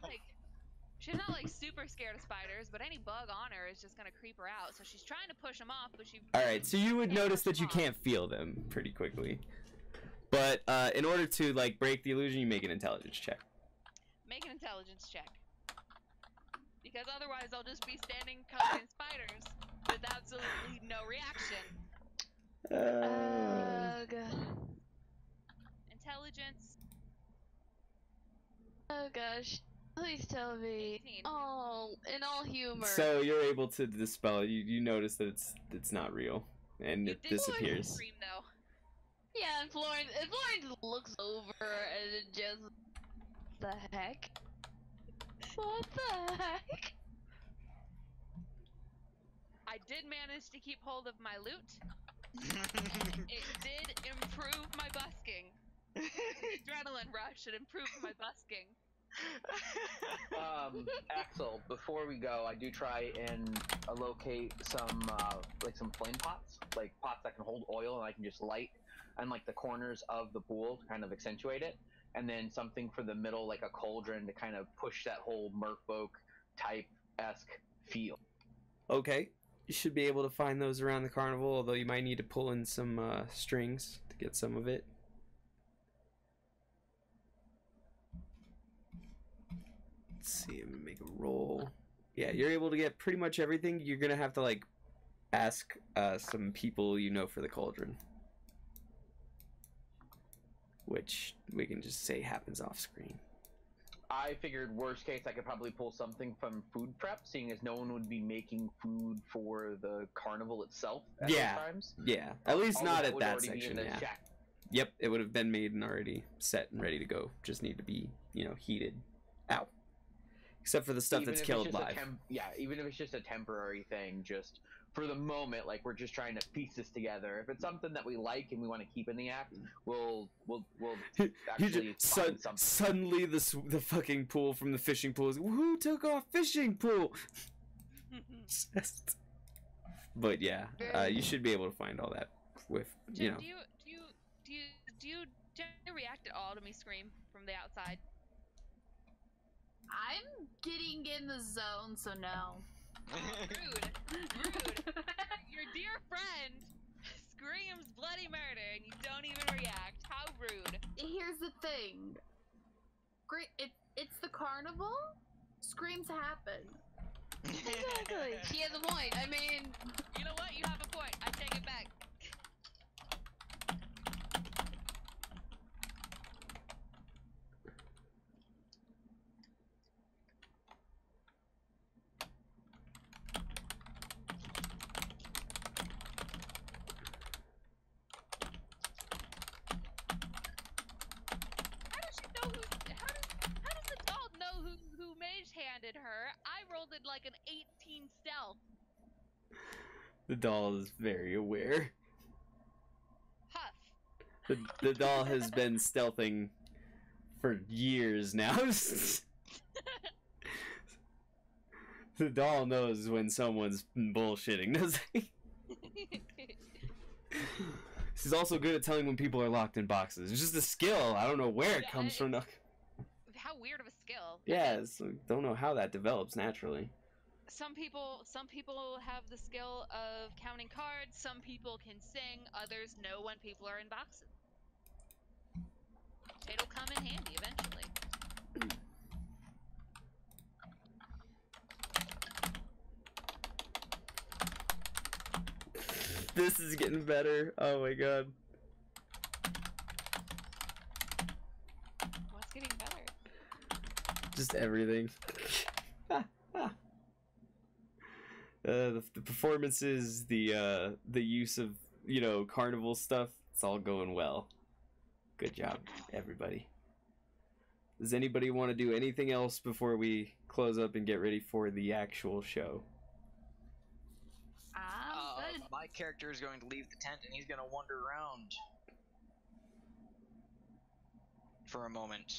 Like, she's not like super scared of spiders, but any bug on her is just gonna creep her out. So she's trying to push them off, but she. All right, so you would notice that you can't feel them pretty quickly. But uh, in order to like break the illusion, you make an intelligence check. Make an intelligence check. Because otherwise, I'll just be standing covered in spiders. with absolutely no reaction. Uh... Ugh. Intelligence. Oh gosh. Please tell me. eighteen. Oh, in all humor. So you're able to dispel. You you notice that it's it's not real, and you it disappears. Scream, though. Yeah, and Florence and Florence looks over and it just what the heck. What the heck? I did manage to keep hold of my loot. It did improve my busking. The adrenaline rush, it improved my busking. um, Axel, before we go, I do try and uh, locate some, uh, like some flame pots, like pots that can hold oil and I can just light on like the corners of the pool to kind of accentuate it. And then something for the middle, like a cauldron to kind of push that whole merfolk type-esque feel. Okay. You should be able to find those around the carnival, although you might need to pull in some uh, strings to get some of it. Let's see, I'm gonna make a roll. Yeah, you're able to get pretty much everything. You're gonna have to like ask uh, some people you know for the cauldron, which we can just say happens off screen. I figured worst case I could probably pull something from food prep, seeing as no one would be making food for the carnival itself at yeah. those times. Yeah, at least All not at that section. Yeah. Shack. Yep, it would have been made and already set and ready to go. Just need to be, you know, heated out. Except for the stuff even that's killed live. Yeah, even if it's just a temporary thing, just for the moment, like we're just trying to piece this together. If it's something that we like and we want to keep in the act, we'll we'll we'll actually just, find su something. Suddenly, the the fucking pool from the fishing pool is who took our fishing pool. Just, but yeah, uh, you should be able to find all that with Jim, you know. Do you do you do you, do you, do you react at all to me scream from the outside? I'm getting in the zone, so no. Rude. Rude. Your dear friend screams bloody murder and you don't even react. How rude. Here's the thing. Great, it, it's the carnival. Screams happen. Exactly. She has a point. I mean, you know what? You have a point. I take it back. Her, I rolled it like an eighteen stealth. The doll is very aware. Huff. The, the doll has been stealthing for years now. The doll knows when someone's bullshitting, doesn't he? She's also good at telling when people are locked in boxes. It's just a skill. I don't know where it comes from. How weird of a skill. Yeah, so don't know how that develops naturally. Some people some people have the skill of counting cards, some people can sing, others know when people are in boxes. It'll come in handy eventually. This is getting better. Oh my god. What's getting better? Just everything. uh, the, the performances, the uh, the use of, you know, carnival stuff, it's all going well. Good job, everybody. Does anybody want to do anything else before we close up and get ready for the actual show? Uh, my character is going to leave the tent and he's going to wander around for a moment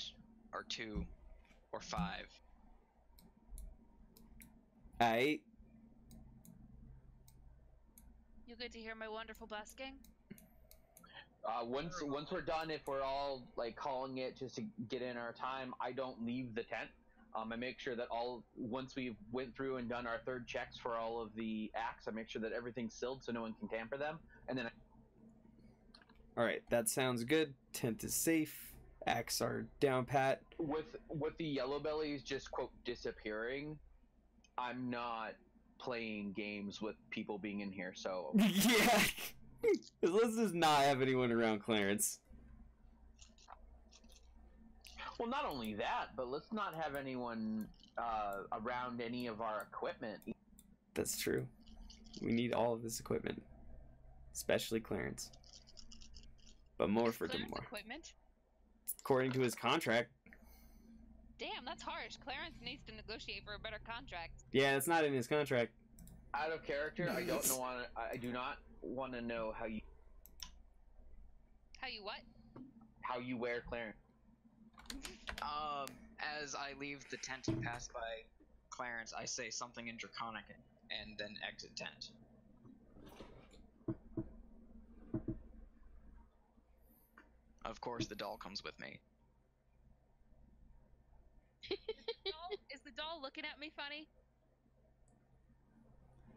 or two. Or five. Aight. You good to hear my wonderful busking? Uh, once once we're done, if we're all like calling it just to get in our time, I don't leave the tent. Um, I make sure that all once we went through and done our third checks for all of the acts, I make sure that everything's sealed so no one can tamper them, and then. I... All right, that sounds good. Tent is safe. Acts are down pat. With with the yellow bellies just quote disappearing, I'm not playing games with people being in here, so... Yeah! Let's just not have anyone around Clarence. Well, not only that, but let's not have anyone uh, around any of our equipment. That's true. We need all of this equipment. Especially Clarence. But more for tomorrow. Equipment? According to his contract. Damn, that's harsh. Clarence needs to negotiate for a better contract. Yeah, it's not in his contract. Out of character, I don't want. I do not want to know how you. How you what? How you wear Clarence. Um, as I leave the tent and pass by Clarence, I say something in Draconic and then exit tent. Of course, the doll comes with me. Is the doll, is the doll looking at me funny?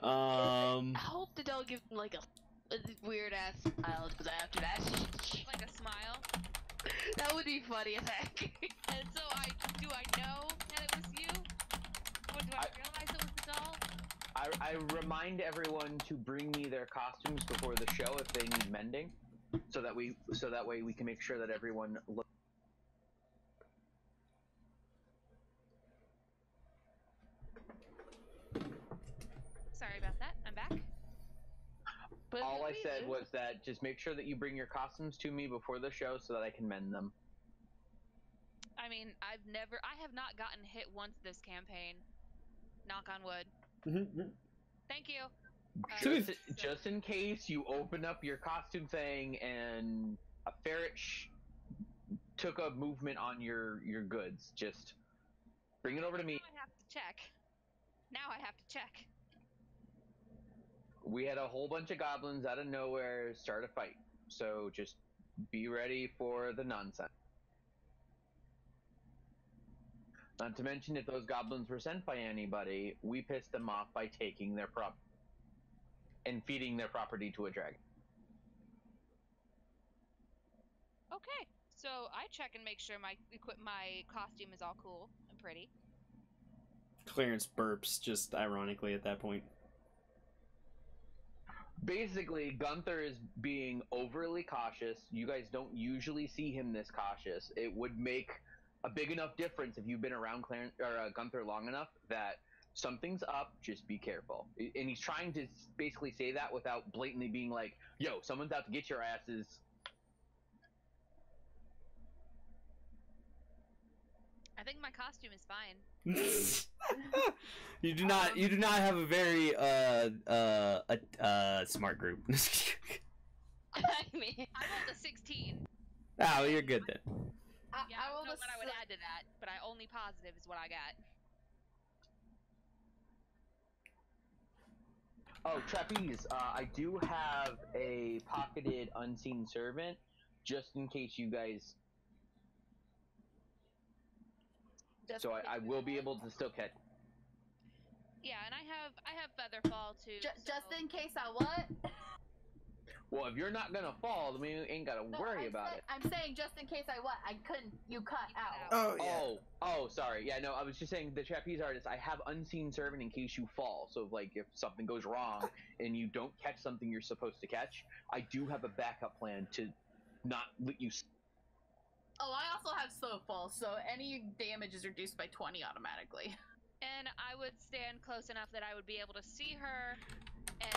Um. I hope the doll gives me like a, a weird ass smile, because after that, she... like a smile. That would be funny as heck. And so, I do I know that it was you, or do I, I realize it was the doll? I I remind everyone to bring me their costumes before the show if they need mending, so that we so that way we can make sure that everyone looks. Sorry about that. I'm back. But all I said was that just make sure that you bring your costumes to me before the show so that I can mend them. I mean, I've never, I have not gotten hit once this campaign. Knock on wood. Mm-hmm. Thank you. Just, uh, so. just in case you open up your costume thing and a ferret sh took a movement on your your goods, just bring it over to me. Now I have to check. Now I have to check. We had a whole bunch of goblins out of nowhere start a fight, so just be ready for the nonsense. Not to mention, if those goblins were sent by anybody, we pissed them off by taking their prop and feeding their property to a dragon. Okay, so I check and make sure my equip my costume is all cool and pretty. Clarence burps just ironically at that point. Basically, Gunther is being overly cautious. You guys don't usually see him this cautious. It would make a big enough difference if you've been around Clarence or uh, Gunther long enough that something's up. Just be careful. And he's trying to basically say that without blatantly being like, "Yo, someone's out to get your asses." I think my costume is fine. you do not. Um, you do not have a very uh uh uh, uh smart group. I mean, I rolled a sixteen. Oh, well, you're good then. I, yeah, I, I don't know what I would add to that, but I only positive is what I got. Oh, trapeze. Uh, I do have a pocketed unseen servant, just in case you guys. Just so I, I will be able to still catch. Yeah, and I have I have Featherfall too. J so. Just in case I what? Well, if you're not gonna fall, then we ain't gotta no, worry I'm about it. I'm saying just in case I what? I couldn't. You cut out. Oh yeah. Oh oh, sorry. Yeah, no, I was just saying the trapeze artist. I have unseen servant in case you fall. So if, like, if something goes wrong and you don't catch something you're supposed to catch, I do have a backup plan to not let you. Oh, I also have slow fall, so any damage is reduced by twenty automatically. And I would stand close enough that I would be able to see her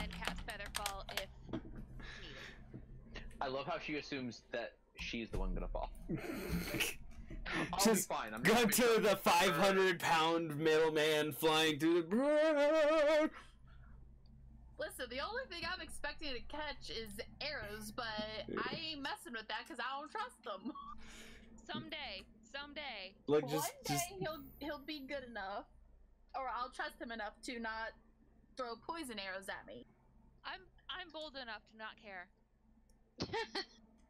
and cast Featherfall if needed. I love how she assumes that she's the one gonna fall. I'll Just be fine. I'm go to the five hundred pound middleman flying through the ground. Listen, the only thing I'm expecting to catch is arrows, but I ain't messing with that because I don't trust them. Someday, someday, like, just, one day just... he'll he'll be good enough, or I'll trust him enough to not throw poison arrows at me. I'm I'm bold enough to not care.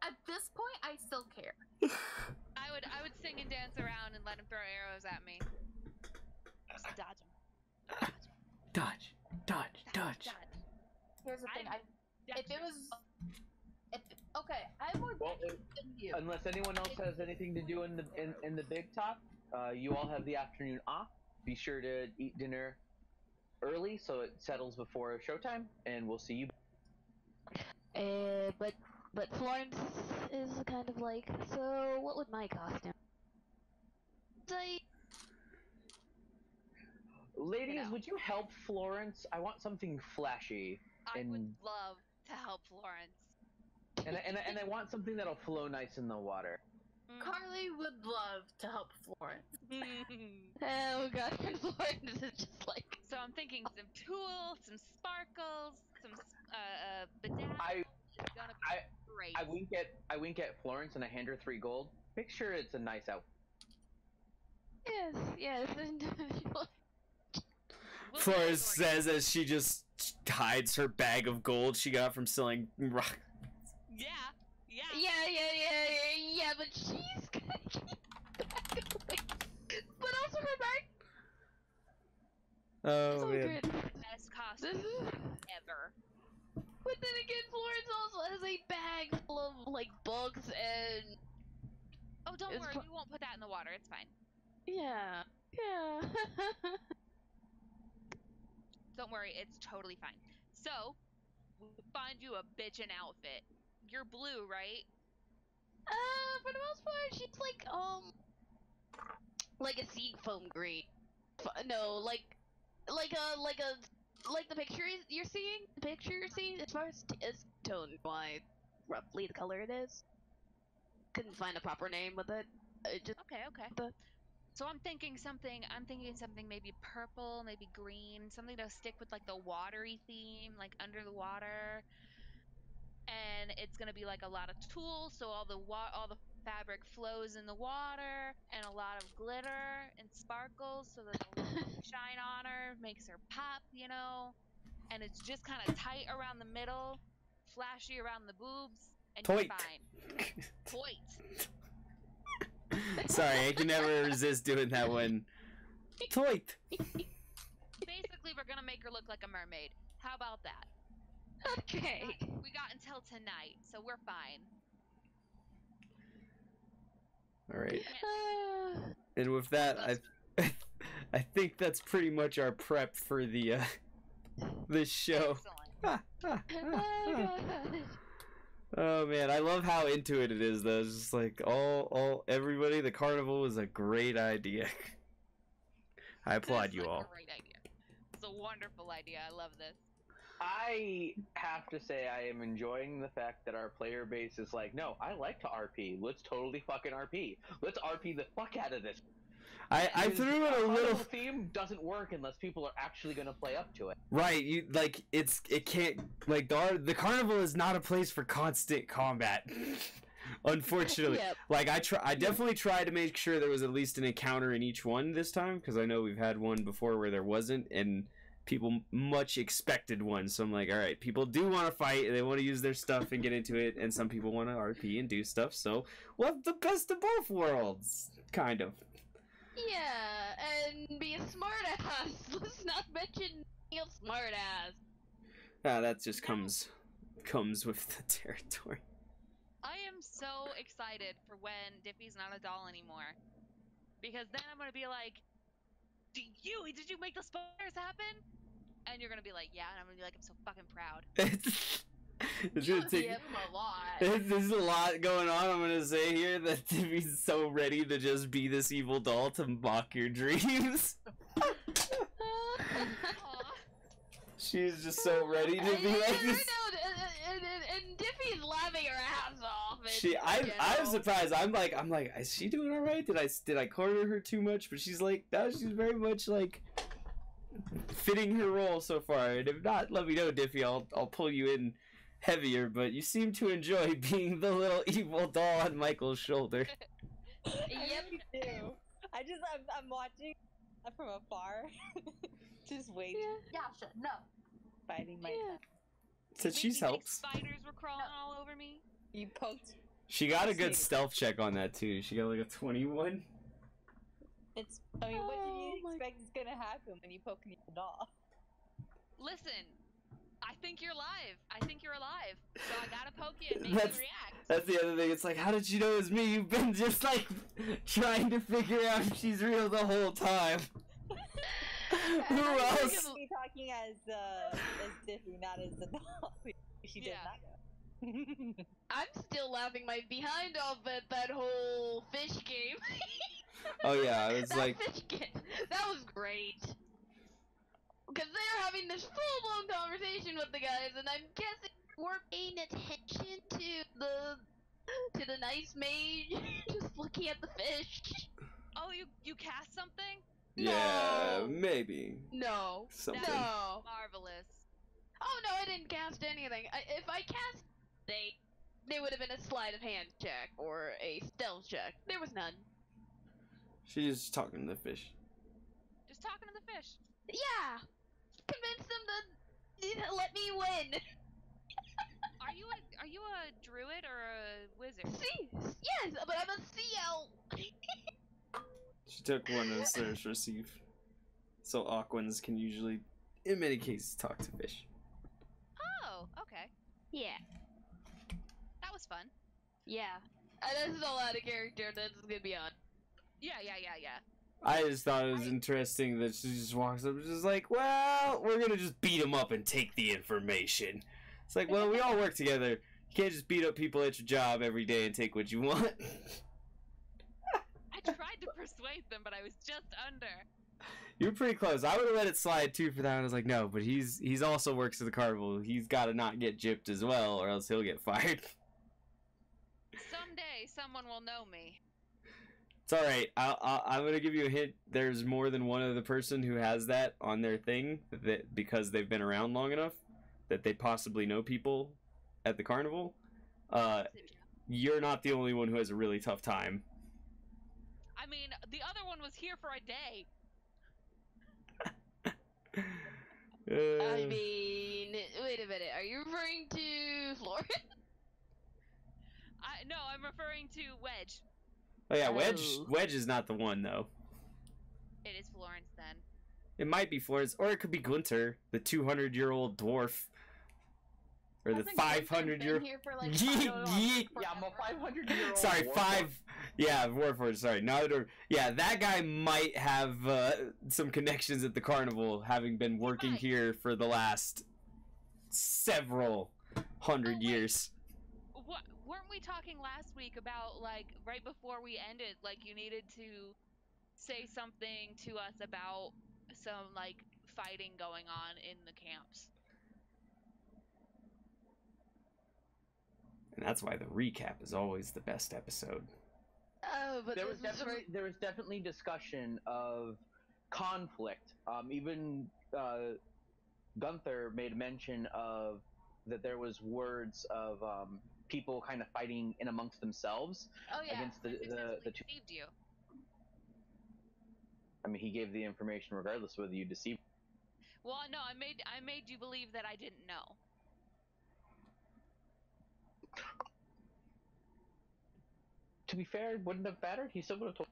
At this point, I still care. I would I would sing and dance around and let him throw arrows at me. Just dodge him. Dodge. Dodge. Dodge. Dodge. Dodge. Here's the thing. I, I, if it was. If, okay, I would. Well, if, you. Unless anyone else has anything to do in the in, in the big top, uh, you all have the afternoon off. Be sure to eat dinner early, so it settles before showtime, and we'll see you. Uh, but but Florence is kind of like, so what would my costume? I... Ladies, you know. Would you help Florence? I want something flashy. I and... would love to help Florence. And I, and I, and I want something that'll flow nice in the water. Mm. Carly would love to help Florence. Oh god, Florence is just like... So I'm thinking some tulle, some sparkles, some uh, uh, bedazzle. I, it's gonna be I, great. I wink at I wink at Florence and I hand her three gold. Make sure it's a nice outfit. Yes, yes. Florence says as she just hides her bag of gold she got from selling rock. Yeah, yeah. Yeah, yeah, yeah, yeah, yeah, but she's gonna keep the bag away. But also her bag. Oh, so man. Best costume ever. But then again, Florence also has a bag full of, like, bugs and... Oh, don't it's worry, we won't put that in the water, it's fine. Yeah, yeah. Don't worry, it's totally fine. So, we'll find you a bitchin' outfit. You're blue, right? Uh, for the most part, she's like, um, like a sea foam green. No, like, like a, like a, like the picture you're seeing, the picture you're seeing, as far as, t as tone-wise, roughly the color it is. Couldn't find a proper name with it. it just, okay, okay. The, So I'm thinking something, I'm thinking something maybe purple, maybe green, something that'll stick with like the watery theme, like under the water. And it's gonna be like a lot of tulle, so all the wa all the fabric flows in the water, and a lot of glitter and sparkles, so that the shine on her, makes her pop, you know? And it's just kind of tight around the middle, flashy around the boobs, and Point. You're fine. Point. Sorry, I can never resist doing that one. Toit. Basically, we're gonna make her look like a mermaid. How about that? Okay. We got, we got until tonight, so we're fine. All right. Uh, and with that, I, I think that's pretty much our prep for the, uh, this show. Ah, ah, ah, ah. Oh man, I love how into it it is though. It's just like all, all, everybody. The carnival was a great idea. I applaud you all. Great idea. It's a wonderful idea. I love this. I have to say, I am enjoying the fact that our player base is like, no, I like to R P. Let's totally fucking R P. Let's R P the fuck out of this. I, I threw in a little theme doesn't work unless people are actually going to play up to it. Right, you like it's it can't like the the carnival is not a place for constant combat. Unfortunately, yep. Like I try I definitely tried to make sure there was at least an encounter in each one this time, because I know we've had one before where there wasn't and people much expected one. So I'm like, all right, people do want to fight and they want to use their stuff and get into it, and some people want to R P and do stuff. So what's the best of both worlds, kind of. Yeah, and be a smartass. Let's not mention being a smartass. Ah, that just comes comes with the territory. I am so excited for when Dippy's not a doll anymore, because then I'm gonna be like, "Do you? Did you make the spiders happen?" And you're gonna be like, "Yeah," and I'm gonna be like, "I'm so fucking proud." It's gonna take a lot. There's a lot going on. I'm gonna say here that Timmy's so ready to just be this evil doll to mock your dreams. She's just so ready to be and, like and, this. And, and, and Dippy's laughing her ass off. And, she, I'm, I'm surprised. I'm like, I'm like, is she doing all right? Did I, did I corner her too much? But she's like, no, she's very much like fitting her role so far. And if not, let me know, Dippy. I'll, I'll pull you in. Heavier, but you seem to enjoy being the little evil doll on Michael's shoulder. Yep, you do. I just, I'm, I'm watching from afar. Just wait. Yeah, sure. No. Biting my. Yeah. So she's helped. Spiders were crawling no. all over me. You poked. She got a good stealth check on that too. She got like a twenty-one. It's. I mean, oh, what do you expect is gonna happen when you poke an evil doll? Listen. I think you're live. I think you're alive. So I gotta poke you and make that's, you react. That's the other thing. It's like, how did she know it was me? You've been just like trying to figure out if she's real the whole time. Who else? talking as uh, as Dippy, not as the doll. She did yeah. not. I'm still laughing my behind off at that whole fish game. Oh yeah, it was that like fish game. That was great. Because they're having this full-blown conversation with the guys, and I'm guessing we're paying attention to the to the nice mage just looking at the fish. Oh, you you cast something? Yeah, no. maybe. No. Something. No. Marvelous. Oh no, I didn't cast anything. I, if I cast, they, they would have been a sleight of hand check or a stealth check. There was none. She's just talking to the fish. Just talking to the fish. Yeah. Convince them to let me win. Are you a are you a druid or a wizard? See, yes, but I'm a C L. She took one of the service receive, so Aquans can usually, in many cases, talk to fish. Oh, okay. Yeah. That was fun. Yeah. And this is all out of character. This is gonna be on. Yeah, yeah, yeah, yeah. I just thought it was I... interesting that she just walks up and just like, well, we're gonna just beat him up and take the information. It's like, well, we all work together. You can't just beat up people at your job every day and take what you want. I tried to persuade them, but I was just under. You're pretty close. I would have let it slide too for that one. I was like, no, but he's he's also works at the carnival. He's got to not get gypped as well, or else he'll get fired. Someday, someone will know me. It's all right. I'll, I'll, I'm gonna give you a hint. There's more than one other person who has that on their thing that because they've been around long enough. That they possibly know people at the carnival. Uh, you're not the only one who has a really tough time. I mean, the other one was here for a day. uh, I mean, wait a minute. Are you referring to Florence? I, no, I'm referring to Wedge. Oh yeah, Wedge. Oh. Wedge is not the one though. It is Florence then. It might be Florence, or it could be Gunter, the two hundred year old dwarf. Or the five hundred year old. Like, yeah, I'm a five hundred year old. Sorry, Warford. five. Yeah, Warford, sorry. Not, or, yeah, that guy might have uh, some connections at the carnival, having been working he here for the last several hundred oh, years. What, weren't we talking last week about, like, right before we ended, like, you needed to say something to us about some like fighting going on in the camps, and that's why the recap is always the best episode. Oh, but there was definitely there was definitely discussion of conflict. Um, even uh, Gunther made mention of that there was words of um, people kind of fighting in amongst themselves. Oh yeah, against the the, the two. You. I mean, he gave the information regardless of whether you deceived. Well, no, I made I made you believe that I didn't know. To be fair, it wouldn't have mattered. He still would have told.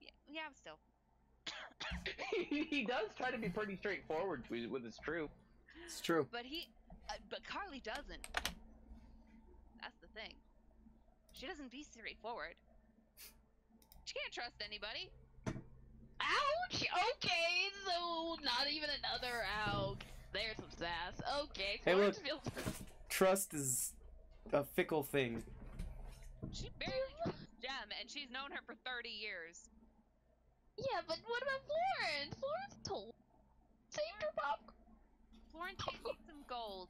Yeah, yeah, I'm still. He does try to be pretty straightforward with his truth. It's true. But he, uh, but Carly doesn't. That's the thing. She doesn't be straightforward. She can't trust anybody. Ouch! Okay, so not even another ouch. There's some sass. Okay, so hey, look, feels trust is a fickle thing. She barely trusts Gem, and she's known her for thirty years. Yeah, but what about Florence? Florence told. Saved her popcorn. Florence gave some gold.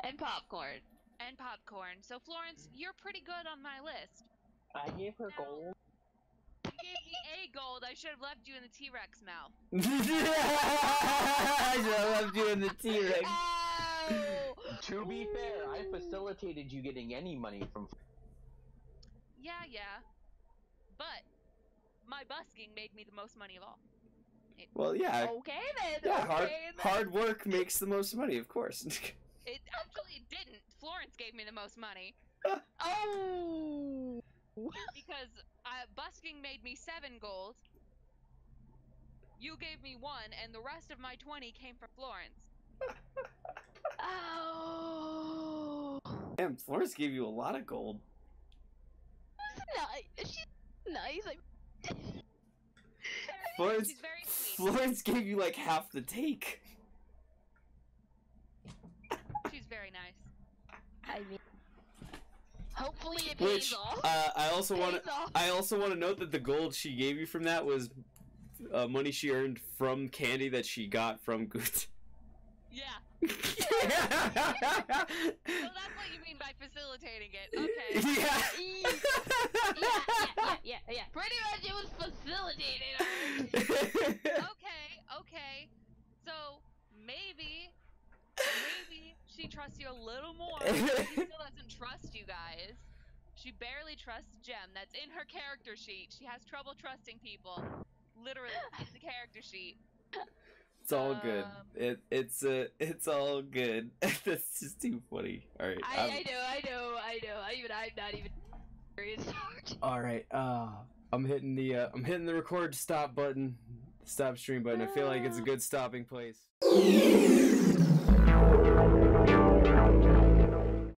And popcorn. And popcorn. So, Florence, you're pretty good on my list. I gave her now, gold. You gave me a gold. I should have left you in the T-Rex mouth. I should have left you in the T-Rex. Oh. To be fair, I facilitated you getting any money from. Yeah, yeah. But my busking made me the most money of all. It, well, yeah. Okay then. Yeah, okay, hard, then. Hard work makes the most money, of course. It actually didn't. Florence gave me the most money. Oh. Because uh, busking made me seven gold. You gave me one, and the rest of my twenty came from Florence. Oh! Damn, Florence gave you a lot of gold. She's nice. She's nice. Florence, she's very sweet. Florence gave you like half the take. She's very nice. I mean, hopefully it pays off. Which uh, I also want to I also want to note that the gold she gave you from that was uh, money she earned from candy that she got from Gut. Yeah. Yeah. So that's what you mean by facilitating it. Okay. Yeah. Yeah, yeah, yeah, yeah, yeah. Pretty much it was facilitated. Okay, okay. So maybe, maybe she trusts you a little more. But she still doesn't trust you guys. She barely trusts Gem. That's in her character sheet. She has trouble trusting people. Literally, it's the character sheet. It's all good. It it's uh, it's all good. That's just too funny. All right. I, I know, I know, I know. I even I'm not even serious. All right. Uh, I'm hitting the uh, I'm hitting the record stop button, stop stream button. I feel like it's a good stopping place.